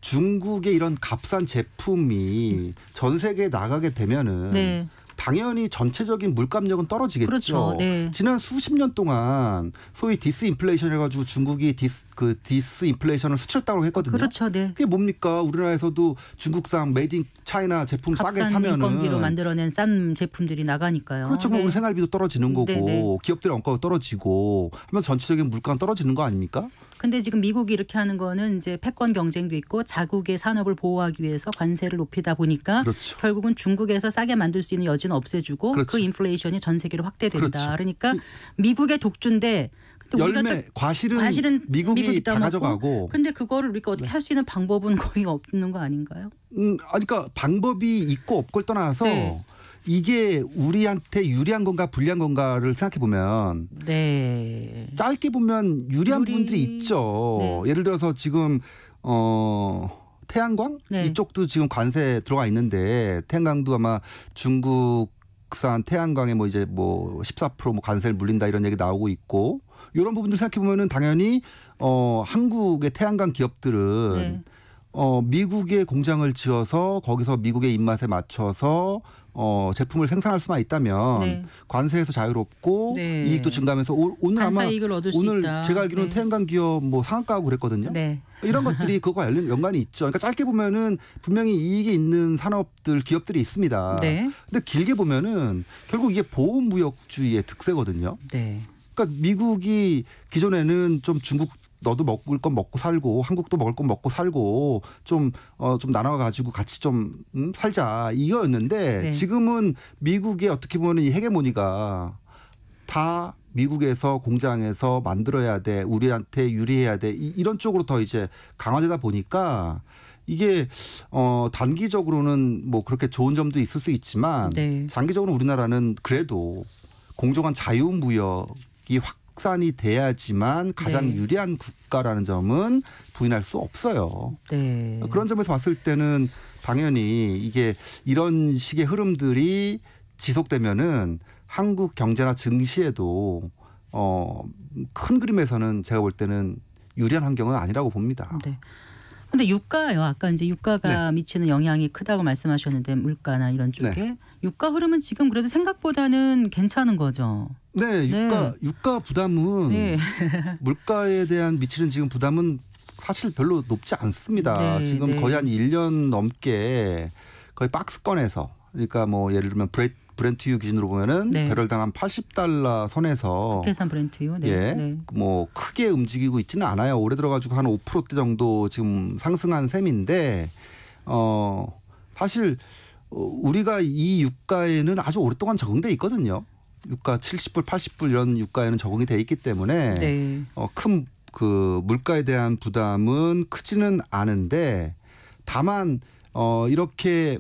중국의 이런 값싼 제품이 전 세계에 나가게 되면은 네. 당연히 전체적인 물감력은 떨어지겠죠. 그렇죠. 네. 지난 수십 년 동안 소위 디스인플레이션 해가지고 중국이 디스, 그 디스인플레이션을 수출했다고 했거든요. 그렇죠. 네. 그게 뭡니까? 우리나라에서 우리나라에서도 메이드 인 차이나 제품 싸게 사면은. 값싼 인건비로 만들어낸 싼 제품들이 나가니까요. 그렇죠. 그럼 네. 우리 생활비도 떨어지는 거고 네, 네. 기업들의 원가도 떨어지고 하면 전체적인 물가는 떨어지는 거 아닙니까? 근데 지금 미국이 이렇게 하는 거는 이제 패권 경쟁도 있고 자국의 산업을 보호하기 위해서 관세를 높이다 보니까 그렇죠. 결국은 중국에서 싸게 만들 수 있는 여지는 없애주고 그렇죠. 그 인플레이션이 전 세계로 확대된다. 그렇죠. 그러니까 미국의 독주인데 근데 열매, 우리가 또 과실은, 과실은 미국이, 미국이 다 가져가고. 근데 그거를 우리가 어떻게 할 수 있는 방법은 거의 없는 거 아닌가요? 음, 그러니까 방법이 있고 없고를 떠나서 네. 이게 우리한테 유리한 건가 불리한 건가를 생각해 보면 네. 짧게 보면 유리한 우리... 부분들이 있죠. 네. 예를 들어서 지금 어 태양광 네. 이쪽도 지금 관세 들어가 있는데 태양광도 아마 중국산 태양광에 뭐 이제 뭐 십사 퍼센트 뭐 관세를 물린다 이런 얘기 나오고 있고 이런 부분들 생각해 보면은 당연히 어 한국의 태양광 기업들은 네. 어 미국의 공장을 지어서 거기서 미국의 입맛에 맞춰서 어 제품을 생산할 수만 있다면 네. 관세에서 자유롭고 네. 이익도 증가하면서 오, 오늘 아마 오늘 제가 알기로는 네. 태양광 기업 뭐 상한가하고 그랬거든요. 네. 이런 것들이 그거와 연관이 있죠. 그러니까 짧게 보면은 분명히 이익이 있는 산업들 기업들이 있습니다. 네. 근데 길게 보면은 결국 이게 보호무역주의의 득세거든요. 네. 그러니까 미국이 기존에는 좀 중국 너도 먹을 건 먹고 살고 한국도 먹을 건 먹고 살고 좀 어 좀 나눠 가지고 같이 좀 음, 살자 이거였는데 네. 지금은 미국의 어떻게 보면 이 헤게모니가 다 미국에서 공장에서 만들어야 돼 우리한테 유리해야 돼 이, 이런 쪽으로 더 이제 강화되다 보니까 이게 어 단기적으로는 뭐 그렇게 좋은 점도 있을 수 있지만 네. 장기적으로 우리나라는 그래도 공정한 자유무역이 확 확산이 돼야지만 가장 네. 유리한 국가라는 점은 부인할 수 없어요. 네. 그런 점에서 봤을 때는 당연히 이게 이런 식의 흐름들이 지속되면은 한국 경제나 증시에도 어, 큰 그림에서는 제가 볼 때는 유리한 환경은 아니라고 봅니다. 네. 근데 유가요. 아까 이제 유가가 네. 미치는 영향이 크다고 말씀하셨는데 물가나 이런 쪽에 네. 유가 흐름은 지금 그래도 생각보다는 괜찮은 거죠. 네, 유가 네. 유가 부담은 네. 물가에 대한 미치는 지금 부담은 사실 별로 높지 않습니다. 네, 지금 네. 거의 한 일 년 넘게 거의 박스권에서 그러니까 뭐 예를 들면 브레, 브렌트유 기준으로 보면은 네. 배럴당 한 팔십 달러 선에서 국내산 브렌트유 네. 예, 네. 뭐 크게 움직이고 있지는 않아요. 올해 들어가지고 한 오 퍼센트대 정도 지금 상승한 셈인데 어 사실 우리가 이 유가에는 아주 오랫동안 적응돼 있거든요. 유가 칠십 불, 팔십 불 이런 유가에는 적응이 돼 있기 때문에 네. 어, 큰 그 물가에 대한 부담은 크지는 않은데 다만 어, 이렇게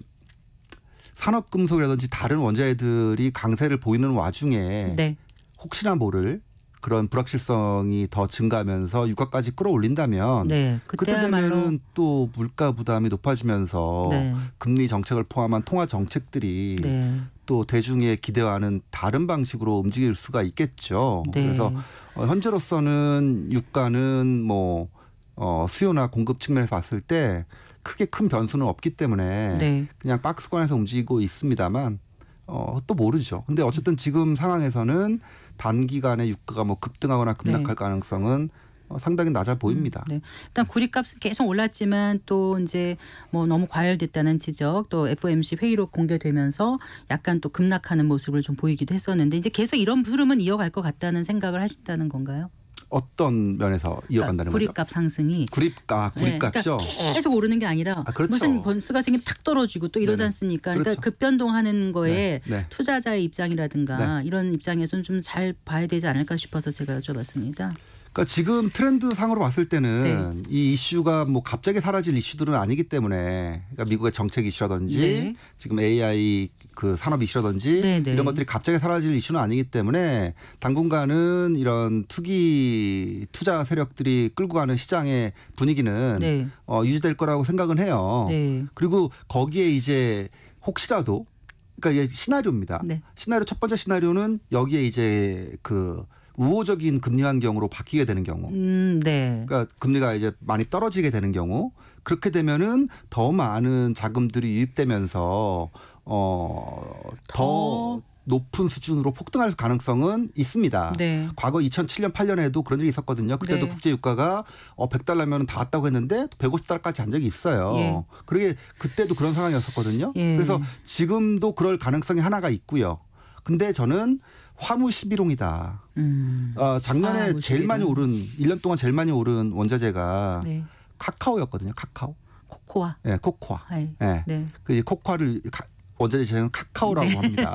산업금속이라든지 다른 원자재들이 강세를 보이는 와중에 네. 혹시나 모를 그런 불확실성이 더 증가하면서 유가까지 끌어올린다면 네, 그때 되면은 또 물가 부담이 높아지면서 네. 금리 정책을 포함한 통화 정책들이 네. 또 대중의 기대와는 다른 방식으로 움직일 수가 있겠죠. 네. 그래서 현재로서는 유가는 뭐 어, 수요나 공급 측면에서 봤을 때 크게 큰 변수는 없기 때문에 네. 그냥 박스권에서 움직이고 있습니다만 어, 또 모르죠. 근데 어쨌든 지금 상황에서는 단기간에 유가가 뭐 급등하거나 급락할 네. 가능성은 어, 상당히 낮아 보입니다. 음, 네. 일단 구리값은 계속 올랐지만 또 이제 뭐 너무 과열됐다는 지적, 또 에프오엠씨 회의록 공개되면서 약간 또 급락하는 모습을 좀 보이기도 했었는데 이제 계속 이런 흐름은 이어갈 것 같다는 생각을 하신다는 건가요? 어떤 면에서 이어간다는 그러니까 구립값 거죠? 구립값 상승이. 구립값, 구립값이요? 네, 그러니까 계속 오르는 게 아니라 아, 그렇죠. 무슨 변수가 생기면 탁 떨어지고 또 이러지 네네. 않습니까? 그러니까 그렇죠. 급변동하는 거에 네. 네. 투자자의 입장이라든가 네. 이런 입장에서는 좀 잘 봐야 되지 않을까 싶어서 제가 여쭤봤습니다. 그러니까 지금 트렌드상으로 봤을 때는 네. 이 이슈가 뭐 갑자기 사라질 이슈들은 아니기 때문에 그러니까 미국의 정책 이슈라든지 네. 지금 에이아이 그 산업 이슈라든지 네, 네. 이런 것들이 갑자기 사라질 이슈는 아니기 때문에 당분간은 이런 투기 투자 세력들이 끌고 가는 시장의 분위기는 네. 어, 유지될 거라고 생각은 해요. 네. 그리고 거기에 이제 혹시라도 그러니까 이게 시나리오입니다. 네. 시나리오 첫 번째 시나리오는 여기에 이제 그 우호적인 금리 환경으로 바뀌게 되는 경우, 음, 네. 그러니까 금리가 이제 많이 떨어지게 되는 경우, 그렇게 되면은 더 많은 자금들이 유입되면서 어, 더, 더 높은 수준으로 폭등할 가능성은 있습니다. 네. 과거 이천칠 년, 팔 년에도 그런 일이 있었거든요. 그때도 네. 국제 유가가 어, 백 달러면 다 왔다고 했는데 백오십 달러까지 간 적이 있어요. 예. 그게 그때도 그런 상황이었었거든요. 예. 그래서 지금도 그럴 가능성이 하나가 있고요. 근데 저는 화무 십일 홍이다. 음. 어, 작년에 아, 제일 많이 오른 일 년 동안 제일 많이 오른 원자재가 네. 카카오였거든요. 카카오. 코코아. 네, 코코아. 네. 네. 네. 그 코코아를 원자재 제조는 카카오라고 네. 합니다.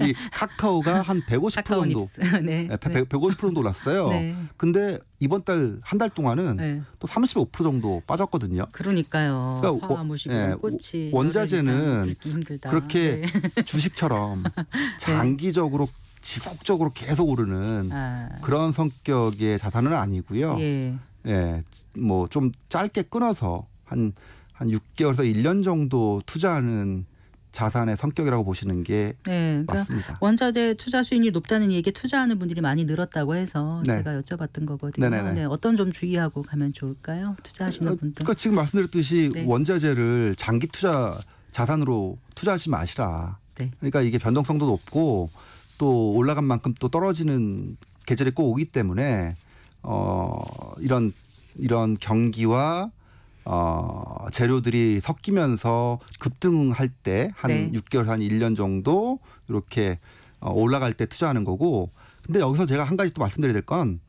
이 카카오가 한 백오십 퍼센트 정도, 네. 백오십 퍼센트 정도 올랐어요. 네. 근데 이번 달 한 달 동안은 네. 또 삼십오 퍼센트 정도 빠졌거든요. 그러니까요. 그러니까 화와 무식은 예, 꽃이 원자재는 그렇게 네. 주식처럼 장기적으로 지속적으로 계속 오르는 아. 그런 성격의 자산은 아니고요. 예, 예 뭐 좀 짧게 끊어서 한 한 육 개월에서 일 년 정도 투자하는 자산의 성격이라고 보시는 게 네, 그러니까 맞습니다. 원자재 투자 수익률이 높다는 얘기에 투자하는 분들이 많이 늘었다고 해서 네. 제가 여쭤봤던 거거든요. 네, 어떤 점 주의하고 가면 좋을까요? 투자하시는 분들. 그러니까 지금 말씀드렸듯이 네. 원자재를 장기 투자 자산으로 투자하지 마시라. 네. 그러니까 이게 변동성도 높고 또 올라간 만큼 또 떨어지는 계절이 꼭 오기 때문에 어, 이런 이런 경기와 어, 재료들이 섞이면서 급등할 때 한 네. 육 개월, 한 일 년 정도 이렇게 올라갈 때 투자하는 거고. 근데 여기서 제가 한 가지 또 말씀드려야 될 건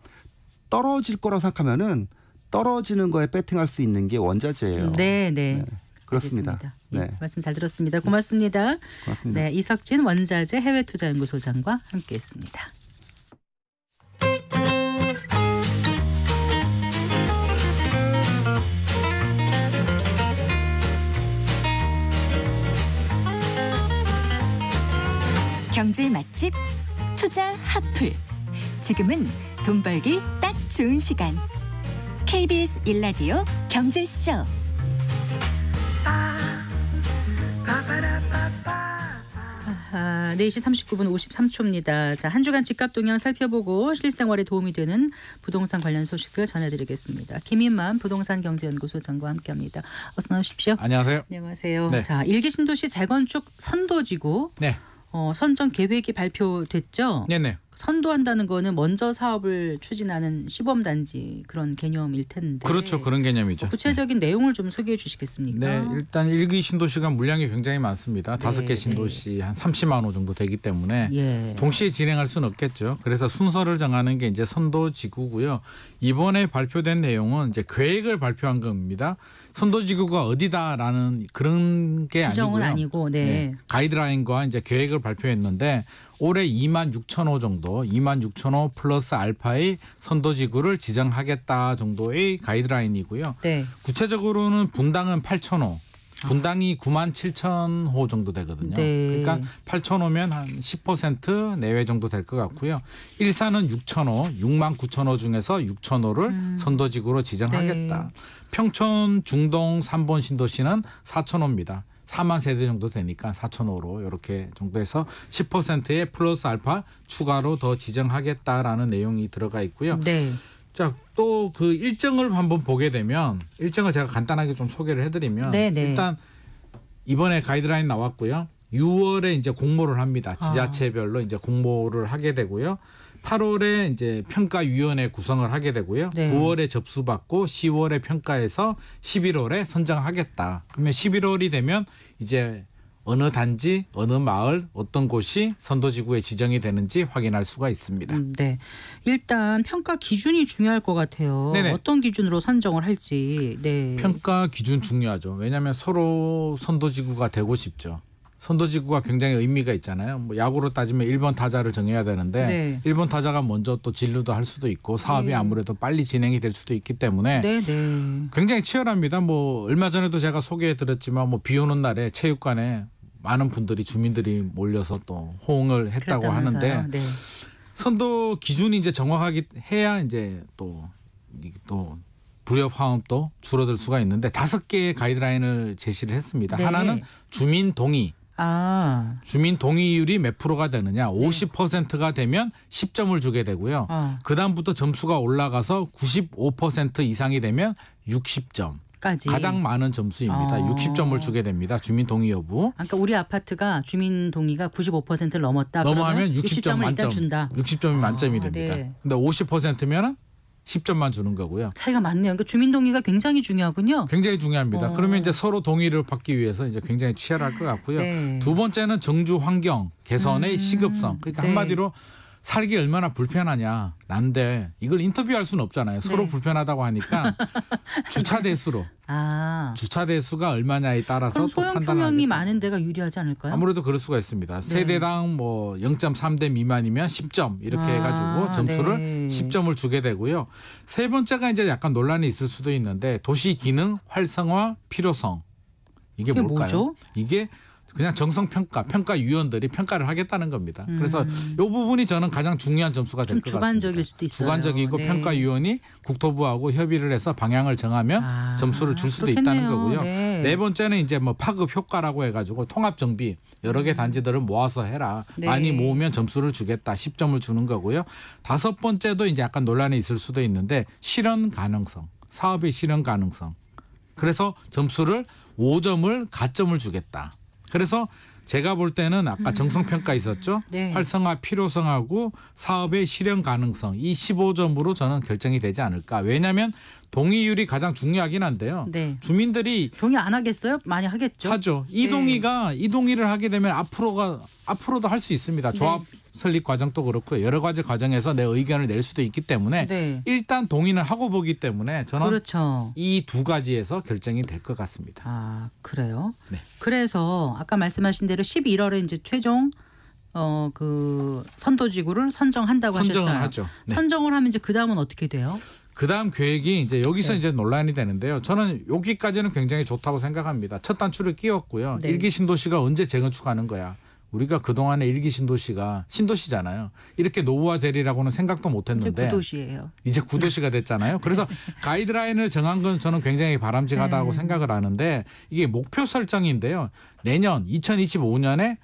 떨어질 거라고 생각하면은 떨어지는 거에 배팅할 수 있는 게 원자재예요. 네, 네. 네. 그렇습니다. 네. 네. 말씀 잘 들었습니다. 고맙습니다. 고맙습니다. 네, 이석진 원자재 해외투자연구소장과 함께했습니다. 경제 맛집, 투자 핫플. 지금은 돈 벌기 딱 좋은 시간. 케이비에스 일 라디오 경제쇼. 아, 네 시 삼십구 분 오십삼 초입니다. 자, 한 주간 집값 동향 살펴보고 실생활에 도움이 되는 부동산 관련 소식들 전해드리겠습니다. 김인만 부동산 경제연구소장과 함께합니다. 어서 나오십시오. 안녕하세요. 안녕하세요. 네. 자, 일기 신도시 재건축 선도지구. 네. 어, 선정 계획이 발표됐죠? 네네. 선도한다는 거는 먼저 사업을 추진하는 시범단지 그런 개념일 텐데. 그렇죠. 그런 개념이죠. 어, 구체적인 네. 내용을 좀 소개해 주시겠습니까? 네. 일단 일 기 신도시가 물량이 굉장히 많습니다. 다섯 네. 개 신도시 네. 한 삼십만 호 정도 되기 때문에 예. 동시에 진행할 수는 없겠죠. 그래서 순서를 정하는 게 이제 선도지구고요. 이번에 발표된 내용은 이제 계획을 발표한 겁니다. 선도지구가 어디다라는 그런 게 지정은 아니고요. 아니고 네. 네. 가이드라인과 이제 계획을 발표했는데 올해 이만 육천 호 정도, 이만 육천 호 플러스 알파의 선도지구를 지정하겠다 정도의 가이드라인이고요. 네. 구체적으로는 분당은 팔천 호, 분당이 구만 칠천 호 정도 되거든요. 네. 그러니까 팔천 호면 한 십 퍼센트 내외 정도 될 것 같고요. 일산은 육천 호, 육만 구천 호 중에서 육천 호를 음. 선도지구로 지정하겠다. 네. 평촌 중동 삼 번 신도시는 사천 호입니다. 사만 세대 정도 되니까 사천 호로 이렇게 정도에서 십 퍼센트의 플러스 알파 추가로 더 지정하겠다라는 내용이 들어가 있고요. 네. 자, 또 그 일정을 한번 보게 되면 일정을 제가 간단하게 좀 소개를 해드리면 네, 네. 일단 이번에 가이드라인 나왔고요. 유월에 이제 공모를 합니다. 지자체별로 아. 이제 공모를 하게 되고요. 팔월에 이제 평가위원회 구성을 하게 되고요. 네. 구월에 접수받고 시월에 평가해서 십일월에 선정하겠다. 그러면 십일월이 되면 이제 어느 단지, 어느 마을, 어떤 곳이 선도지구에 지정이 되는지 확인할 수가 있습니다. 음, 네, 일단 평가 기준이 중요할 것 같아요. 네네. 어떤 기준으로 선정을 할지. 네. 평가 기준 중요하죠. 왜냐하면 서로 선도지구가 되고 싶죠. 선도지구가 굉장히 의미가 있잖아요. 뭐 야구로 따지면 일 번 타자를 정해야 되는데 네. 일 번 타자가 먼저 또 진루도 할 수도 있고 사업이 네. 아무래도 빨리 진행이 될 수도 있기 때문에 네, 네. 굉장히 치열합니다. 뭐 얼마 전에도 제가 소개해드렸지만 뭐 비 오는 날에 체육관에 많은 분들이 주민들이 몰려서 또 호응을 했다고 하는데 네. 선도 기준이 이제 정확하게 해야 이제 또 또 불협 화음도 줄어들 수가 있는데 다섯 개의 가이드라인을 제시를 했습니다. 네. 하나는 주민 동의. 아. 주민 동의율이 몇 프로가 되느냐? 오십 퍼센트가 되면 십 점을 주게 되고요. 어. 그다음부터 점수가 올라가서 구십오 퍼센트 이상이 되면 육십 점. 까지. 가장 많은 점수입니다. 어. 육십 점을 주게 됩니다. 주민 동의 여부. 그러니까 우리 아파트가 주민 동의가 구십오 퍼센트를 넘었다. 넘어가면 육십 점 만점. 준다. 육십 점이 만점이 아, 됩니다. 네. 근데 오십 퍼센트면 십 점만 주는 거고요. 차이가 많네요. 그러니까 주민 동의가 굉장히 중요하군요. 굉장히 중요합니다. 어. 그러면 이제 서로 동의를 받기 위해서 이제 굉장히 치열할 것 같고요. 네. 두 번째는 정주 환경 개선의 음. 시급성. 그러니까 네. 한마디로 살기 얼마나 불편하냐. 난데 이걸 인터뷰할 수는 없잖아요. 서로 네. 불편하다고 하니까 주차 대수로. 아. 주차 대수가 얼마냐에 따라서 또 판단하는. 소형 평형이 많은 데가 유리하지 않을까요? 아무래도 그럴 수가 있습니다. 네. 세대당 뭐 영 점 삼 대 미만이면 십 점 이렇게 아, 해가지고 점수를 네. 십 점을 주게 되고요. 세 번째가 이제 약간 논란이 있을 수도 있는데 도시 기능 활성화 필요성. 이게 뭘까요? 뭐죠? 이게 그냥 정성평가, 평가위원들이 평가를 하겠다는 겁니다. 음. 그래서 이 부분이 저는 가장 중요한 점수가 될 것 같습니다. 주관적일 수도 있어요. 주관적이고 네. 평가위원이 국토부하고 협의를 해서 방향을 정하면 아, 점수를 줄 수도 그렇겠네요. 있다는 거고요. 네. 네 번째는 이제 뭐 파급 효과라고 해가지고 통합정비 여러 개 단지들을 모아서 해라. 네. 많이 모으면 점수를 주겠다. 십 점을 주는 거고요. 다섯 번째도 이제 약간 논란이 있을 수도 있는데 실현 가능성, 사업의 실현 가능성. 그래서 점수를 오 점을 가점을 주겠다. 그래서 제가 볼 때는 아까 정성평가 있었죠. 네. 활성화 필요성하고 사업의 실현 가능성 이 십오 점으로 저는 결정이 되지 않을까. 왜냐하면 동의율이 가장 중요하긴 한데요. 네. 주민들이 동의 안 하겠어요? 많이 하겠죠. 하죠. 이 네. 동의가 이 동의를 하게 되면 앞으로가 앞으로도 할 수 있습니다. 조합 네. 설립 과정도 그렇고 여러 가지 과정에서 내 의견을 낼 수도 있기 때문에 네. 일단 동의는 하고 보기 때문에 저는 그렇죠. 이 두 가지에서 결정이 될 것 같습니다. 아 그래요? 네. 그래서 아까 말씀하신 대로 십일월에 이제 최종 어 그 선도지구를 선정한다고 선정을 하셨잖아요. 하죠. 네. 선정을 하면 이제 그 다음은 어떻게 돼요? 그다음 계획이 이제 여기서 네. 이제 논란이 되는데요. 저는 여기까지는 굉장히 좋다고 생각합니다. 첫 단추를 끼웠고요. 네. 일기 신도시가 언제 재건축하는 거야? 우리가 그동안에 일기 신도시가 신도시잖아요. 이렇게 노후화되리라고는 생각도 못했는데. 이제 구도시예요. 이제 구도시가 됐잖아요. 그래서 가이드라인을 정한 건 저는 굉장히 바람직하다고 네. 생각을 하는데 이게 목표 설정인데요. 내년 이천이십오 년에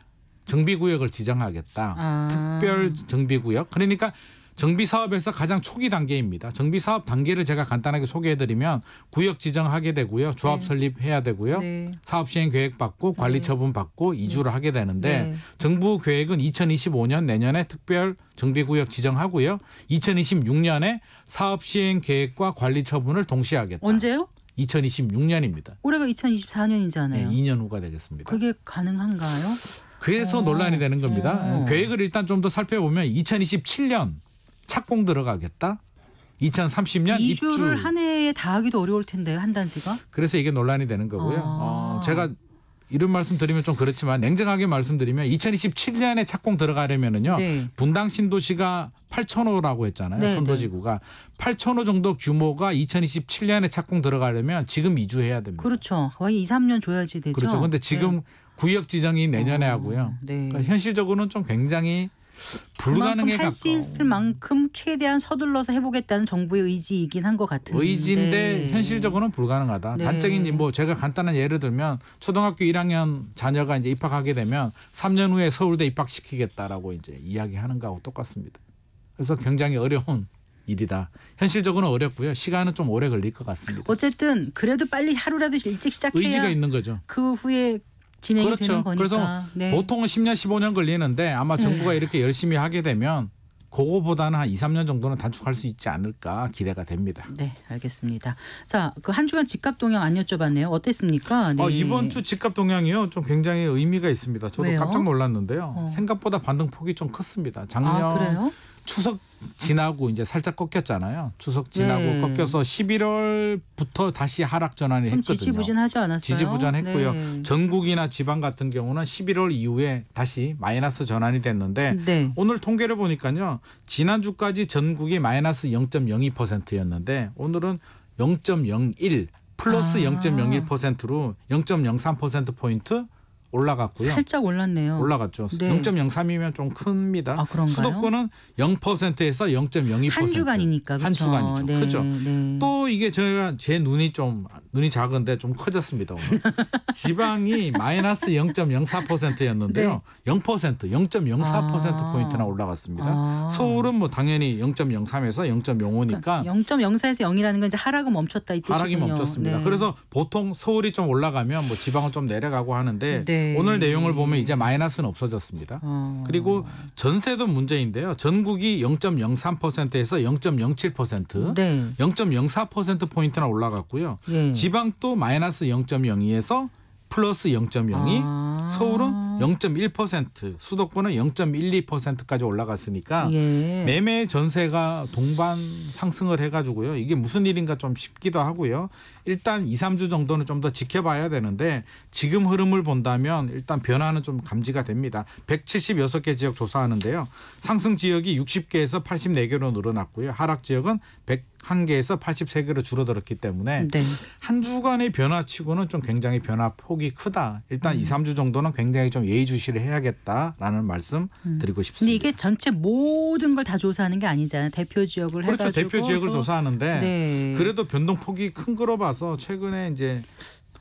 정비구역을 지정하겠다. 아. 특별 정비구역. 그러니까 정비사업에서 가장 초기 단계입니다. 정비사업 단계를 제가 간단하게 소개해드리면 구역 지정하게 되고요. 조합 네. 설립해야 되고요. 네. 사업 시행 계획 받고 관리 처분 받고 네. 이주를 하게 되는데 네. 정부 계획은 이천이십오 년 내년에 특별 정비구역 지정하고요. 이천이십육 년에 사업 시행 계획과 관리 처분을 동시에 하겠다. 언제요? 이천이십육 년입니다. 올해가 이천이십사 년이잖아요. 네, 이 년 후가 되겠습니다. 그게 가능한가요? 그래서 오. 논란이 되는 겁니다. 오. 계획을 일단 좀 더 살펴보면 이천이십칠 년 착공 들어가겠다. 이천삼십 년 이주를 입주. 한 해에 다 하기도 어려울 텐데 한 단지가. 그래서 이게 논란이 되는 거고요. 아. 어, 제가 이런 말씀 드리면 좀 그렇지만 냉정하게 말씀드리면 이천이십칠 년에 착공 들어가려면은요. 네. 분당 신도시가 팔천 호라고 했잖아요. 네, 선도지구가. 네. 팔천 호 정도 규모가 이천이십칠 년에 착공 들어가려면 지금 이주해야 됩니다. 그렇죠. 거의 이, 삼 년 줘야지 되죠. 그렇죠. 근데 지금 네. 구역 지정이 내년에 어. 하고요. 네. 그러니까 현실적으로는 좀 굉장히 불가능에 가까워. 할 수 있을 만큼 최대한 서둘러서 해보겠다는 정부의 의지이긴 한 것 같은데. 의지인데 현실적으로는 불가능하다. 네. 단적인 뭐 제가 간단한 예를 들면 초등학교 일 학년 자녀가 이제 입학하게 되면 삼 년 후에 서울대 입학시키겠다라고 이제 이야기하는 거하고 똑같습니다. 그래서 굉장히 어려운 일이다. 현실적으로는 어렵고요. 시간은 좀 오래 걸릴 것 같습니다. 어쨌든 그래도 빨리 하루라도 일찍 시작해야 의지가 있는 거죠. 그 후에. 진행이 그렇죠. 되는 거니까. 그래서 네. 보통은 십 년, 십오 년 걸리는데 아마 정부가 네. 이렇게 열심히 하게 되면 그거보다는 한 이, 삼 년 정도는 단축할 수 있지 않을까 기대가 됩니다. 네, 알겠습니다. 자, 그 한 주간 집값 동향 안 여쭤봤네요. 어땠습니까? 네. 아, 이번 주 집값 동향이요. 좀 굉장히 의미가 있습니다. 저도 왜요? 깜짝 놀랐는데요. 어. 생각보다 반등폭이 좀 컸습니다. 작년 아, 그래요? 추석 지나고 이제 살짝 꺾였잖아요. 추석 지나고 네. 꺾여서 십일월부터 다시 하락 전환이 했거든요. 지지부진하지 않았어요? 지지부진했고요. 네. 전국이나 지방 같은 경우는 십일월 이후에 다시 마이너스 전환이 됐는데 네. 오늘 통계를 보니까요. 지난주까지 전국이 마이너스 영 점 영이 퍼센트였는데 오늘은 영 점 영일 플러스 아. 영 점 영일 퍼센트로 영 점 영삼 퍼센트포인트 올라갔고요. 살짝 올랐네요. 올라갔죠. 네. 영 점 영삼이면 좀 큽니다. 아, 그런가요? 수도권은 영 퍼센트에서 영 점 영이 퍼센트. 한 주간이니까. 그렇죠. 한 주간이죠. 네, 크죠. 네. 또 이게 제가 제 눈이 좀 눈이 작은데 좀 커졌습니다. 오늘. 지방이 마이너스 영 점 영사 퍼센트였는데요. 네. 영 퍼센트, 영 점 영사 퍼센트포인트나 올라갔습니다. 아. 서울은 뭐 당연히 영 점 영삼에서 영 점 영오니까. 영 점 영사에서 영이라는 건 이제 하락은 멈췄다 이 뜻이군요. 하락이 멈췄습니다. 네. 그래서 보통 서울이 좀 올라가면 뭐 지방은 좀 내려가고 하는데 네. 오늘 내용을 보면 이제 마이너스는 없어졌습니다. 어. 그리고 전세도 문제인데요. 전국이 영 점 영삼 퍼센트에서 영 점 영칠 퍼센트, 네. 영 점 영사 퍼센트포인트나 올라갔고요. 예. 지방도 마이너스 영 점 영이에서 플러스 영 점 영이, 아. 서울은 영 점 일 퍼센트, 수도권은 영 점 일이 퍼센트까지 올라갔으니까 예. 매매 전세가 동반 상승을 해가지고요. 이게 무슨 일인가 좀 싶기도 하고요. 일단 이, 삼 주 정도는 좀 더 지켜봐야 되는데 지금 흐름을 본다면 일단 변화는 좀 감지가 됩니다. 백칠십육 개 지역 조사하는데요. 상승 지역이 육십 개에서 팔십사 개로 늘어났고요. 하락 지역은 백일 개에서 팔십삼 개로 줄어들었기 때문에 네. 한 주간의 변화치고는 좀 굉장히 변화 폭이 크다. 일단 음. 이, 삼 주 정도는 굉장히 좀 예의주시를 해야겠다라는 말씀 음. 드리고 싶습니다. 근데 이게 전체 모든 걸 다 조사하는 게 아니잖아요. 대표 지역을 그렇죠. 해가지고. 대표 지역을 조사하는데 네. 그래도 변동폭이 큰 거로 봐서 최근에 이제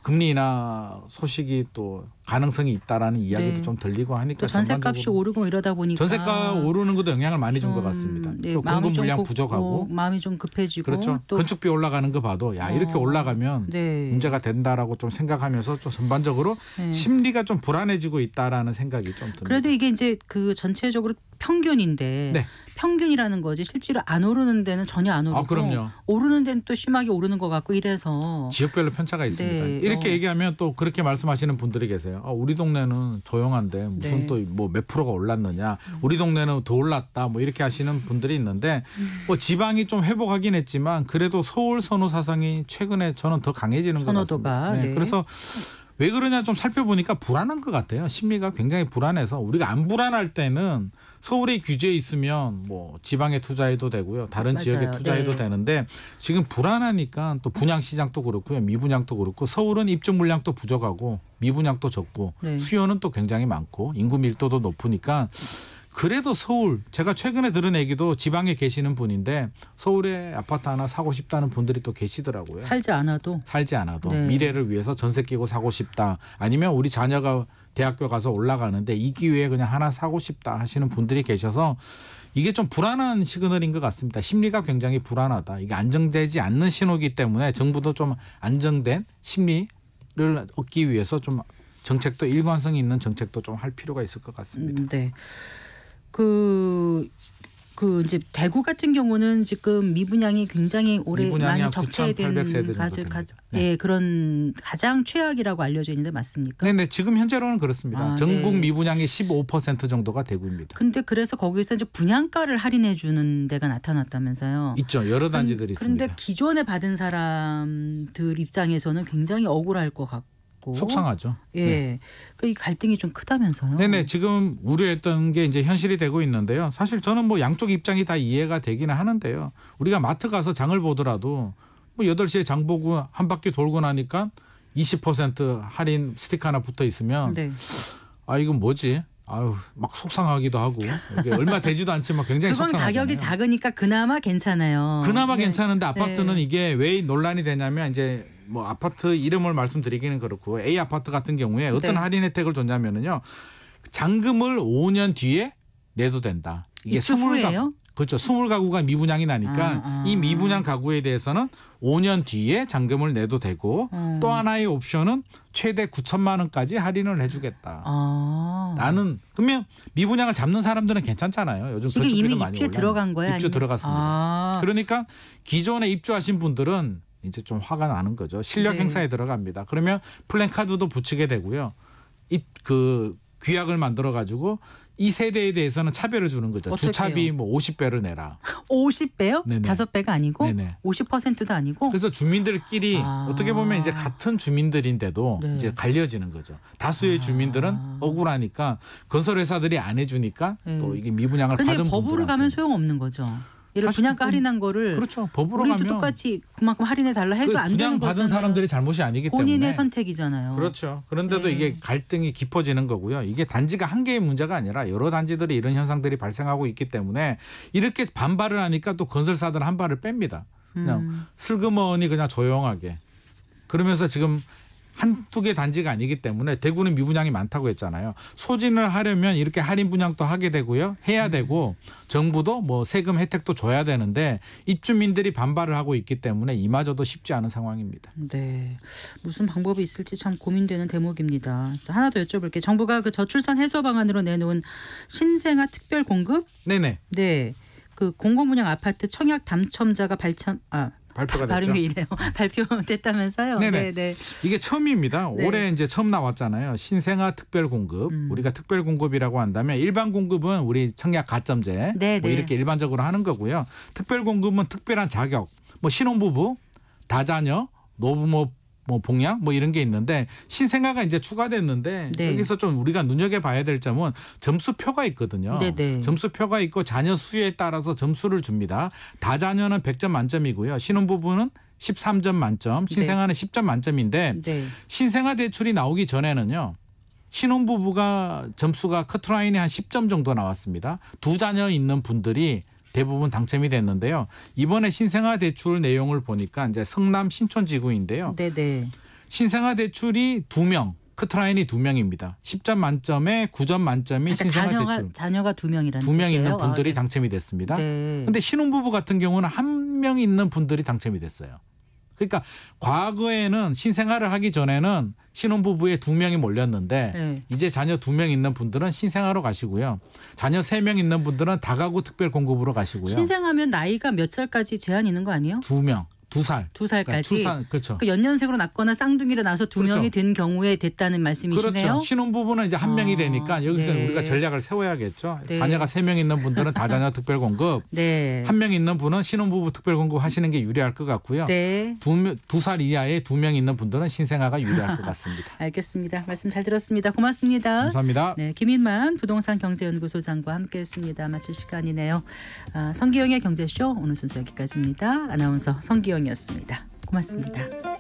금리 인하 소식이 또 가능성이 있다라는 이야기도 네. 좀 들리고 하니까 전세값이 오르고 이러다 보니까 전세값 오르는 것도 영향을 많이 준 것 같습니다. 네, 공급 물량 곱고, 부족하고 마음이 좀 급해지고 그렇죠. 또 건축비 올라가는 거 봐도 야 이렇게 어. 올라가면 네. 문제가 된다라고 좀 생각하면서 좀 전반적으로 네. 심리가 좀 불안해지고 있다라는 생각이 좀 듭니다. 그래도 이게 이제 그 전체적으로 평균인데 네. 평균이라는 거지 실제로 안 오르는 데는 전혀 안 오르고 아, 그럼요. 오르는 데는 또 심하게 오르는 것 같고 이래서 지역별로 편차가 있습니다. 네. 이렇게 어. 얘기하면 또 그렇게 말씀하시는 분들이 계세요. 아, 우리 동네는 조용한데 무슨 네. 또 뭐 몇 프로가 올랐느냐, 우리 동네는 더 올랐다, 뭐 이렇게 하시는 분들이 있는데 뭐 지방이 좀 회복하긴 했지만 그래도 서울 선호 사상이 최근에 저는 더 강해지는 것 같습니다. 네. 네. 그래서 왜 그러냐 좀 살펴보니까 불안한 것 같아요. 심리가 굉장히 불안해서 우리가 안 불안할 때는 서울에 규제 있으면 뭐 지방에 투자해도 되고요. 다른 맞아요. 지역에 투자해도 네. 되는데 지금 불안하니까 또 분양시장도 그렇고요. 미분양도 그렇고 서울은 입주 물량도 부족하고 미분양도 적고 네. 수요는 또 굉장히 많고 인구 밀도도 높으니까 그래도 서울 제가 최근에 들은 얘기도 지방에 계시는 분인데 서울에 아파트 하나 사고 싶다는 분들이 또 계시더라고요. 살지 않아도? 살지 않아도. 네. 미래를 위해서 전세 끼고 사고 싶다. 아니면 우리 자녀가 대학교 가서 올라가는데 이 기회에 그냥 하나 사고 싶다 하시는 분들이 계셔서 이게 좀 불안한 시그널인 것 같습니다. 심리가 굉장히 불안하다. 이게 안정되지 않는 신호이기 때문에 정부도 좀 안정된 심리를 얻기 위해서 좀 정책도 일관성이 있는 정책도 좀 할 필요가 있을 것 같습니다. 네. 그... 그 이제 대구 같은 경우는 지금 미분양이 굉장히 올해 많이 적체된 가장 네. 네, 그런 가장 최악이라고 알려져 있는데 맞습니까? 네, 네 지금 현재로는 그렇습니다. 아, 전국 네. 미분양의 십오 퍼센트 정도가 대구입니다. 근데 그래서 거기서 이제 분양가를 할인해 주는 데가 나타났다면서요? 있죠, 여러 단지들이 그런, 있습니다. 그런데 기존에 받은 사람들 입장에서는 굉장히 억울할 것 같고. 속상하죠. 예, 네. 그 이 갈등이 좀 크다면서요. 네네, 지금 우려했던 게 이제 현실이 되고 있는데요. 사실 저는 뭐 양쪽 입장이 다 이해가 되기는 하는데요. 우리가 마트 가서 장을 보더라도 뭐 여덟 시에 장 보고 한 바퀴 돌고 나니까 이십 퍼센트 할인 스티커 하나 붙어 있으면 네. 아 이건 뭐지? 아유 막 속상하기도 하고 이게 얼마 되지도 않지만 굉장히 그건 속상하잖아요. 가격이 작으니까 그나마 괜찮아요. 그나마 네. 괜찮은데 아파트는 네. 이게 왜 논란이 되냐면 이제. 뭐 아파트 이름을 말씀드리기는 그렇고 A 아파트 같은 경우에 어떤 네. 할인 혜택을 줬냐면은요. 잔금을 오 년 뒤에 내도 된다. 이게 입주 후에요? 그렇죠. 이십 가구가 미분양이 나니까 아, 아. 이 미분양 가구에 대해서는 오 년 뒤에 잔금을 내도 되고 음. 또 하나의 옵션은 최대 구천만 원까지 할인을 해주겠다. 아. 나는 그러면 미분양을 잡는 사람들은 괜찮잖아요. 요즘 지금 이미 입주에 들어간 거예요? 입주 아니면? 들어갔습니다. 아. 그러니까 기존에 입주하신 분들은 이제 좀 화가 나는 거죠. 실력 네. 행사에 들어갑니다. 그러면 플랜카드도 붙이게 되고요. 입, 그 규약을 만들어가지고 이 세대에 대해서는 차별을 주는 거죠. 어떡해요? 주차비 뭐 오십 배를 내라. 오십 배요? 네네. 다섯 배가 아니고 네네. 오십 퍼센트도 아니고. 그래서 주민들끼리 아. 어떻게 보면 이제 같은 주민들인데도 네. 이제 갈려지는 거죠. 다수의 아. 주민들은 억울하니까 건설회사들이 안 해주니까 네. 또 이게 미분양을 받은 분들한테. 근데 법으로 가면 소용없는 거죠. 예를 분양가 할인한 거를 그렇죠. 법으로 우리도 가면 똑같이 그만큼 할인해 달라 해도 안 되는 거잖아요. 분양 받은 사람들이 잘못이 아니기 때문에 본인의 선택이잖아요. 그렇죠. 그런데도 네. 이게 갈등이 깊어지는 거고요. 이게 단지가 한 개의 문제가 아니라 여러 단지들이 이런 현상들이 발생하고 있기 때문에 이렇게 반발을 하니까 또 건설사들은 한 발을 뺍니다. 그냥 음. 슬그머니 그냥 조용하게. 그러면서 지금 한두 개 단지가 아니기 때문에 대구는 미분양이 많다고 했잖아요. 소진을 하려면 이렇게 할인 분양도 하게 되고요. 해야 되고 정부도 뭐 세금 혜택도 줘야 되는데 입주민들이 반발을 하고 있기 때문에 이마저도 쉽지 않은 상황입니다. 네. 무슨 방법이 있을지 참 고민되는 대목입니다. 자, 하나 더 여쭤볼게요. 정부가 그 저출산 해소 방안으로 내놓은 신생아 특별 공급? 네네. 네. 그 공공 분양 아파트 청약 담첨자가 발참 아 발표가 됐죠. 이네요. 발표됐다면서요. 네네. 네네. 이게 처음입니다. 네. 올해 이제 처음 나왔잖아요. 신생아 특별 공급. 음. 우리가 특별 공급이라고 한다면 일반 공급은 우리 청약 가점제 뭐 이렇게 일반적으로 하는 거고요. 특별 공급은 특별한 자격, 뭐 신혼부부, 다자녀, 노부모 뭐 봉양 뭐 이런 게 있는데 신생아가 이제 추가됐는데 네. 여기서 좀 우리가 눈여겨봐야 될 점은 점수표가 있거든요. 네네. 점수표가 있고 자녀 수에 따라서 점수를 줍니다. 다자녀는 백 점 만점이고요. 신혼부부는 십삼 점 만점, 신생아는 네. 십 점 만점인데 네. 신생아 대출이 나오기 전에는요. 신혼부부가 점수가 커트라인이 한 십 점 정도 나왔습니다. 두 자녀 있는 분들이 대부분 당첨이 됐는데요. 이번에 신생아 대출 내용을 보니까 이제 성남 신촌지구인데요. 네네. 신생아 대출이 두 명, 커트라인이 두 명입니다. 십 점 만점에 구 점 만점이 신생아 자녀가, 대출. 자녀가 두 명이라는 두 명 있는 분들이 아, 네. 당첨이 됐습니다. 그런데 네. 신혼부부 같은 경우는 한 명 있는 분들이 당첨이 됐어요. 그러니까 과거에는 신생아를 하기 전에는 신혼부부에 두 명이 몰렸는데 네. 이제 자녀 두 명 있는 분들은 신생아로 가시고요. 자녀 세 명 있는 분들은 다가구 특별공급으로 가시고요. 신생아면 나이가 몇 살까지 제한이 있는 거 아니에요? 두 명. 두 살. 두 살까지. 그러니까 두 살, 그렇죠. 그 연년생으로 낳거나 쌍둥이로 낳아서 두 그렇죠. 명이 된 경우에 됐다는 말씀이시네요. 그렇죠. 신혼부부는 이제 한 어, 명이 되니까 여기서는 네. 우리가 전략을 세워야겠죠. 네. 자녀가 세 명 있는 분들은 다자녀 특별공급. 네. 한 명 있는 분은 신혼부부 특별공급 하시는 게 유리할 것 같고요. 네. 두, 두 살 이하에 두 명 있는 분들은 신생아가 유리할 것 같습니다. 알겠습니다. 말씀 잘 들었습니다. 고맙습니다. 감사합니다. 네, 김인만 부동산 경제연구소장과 함께했습니다. 마칠 시간이네요. 아, 성기영의 경제쇼 오늘 순서 여기까지입니다. 아나운서 성기영 이었습니다. 고맙습니다.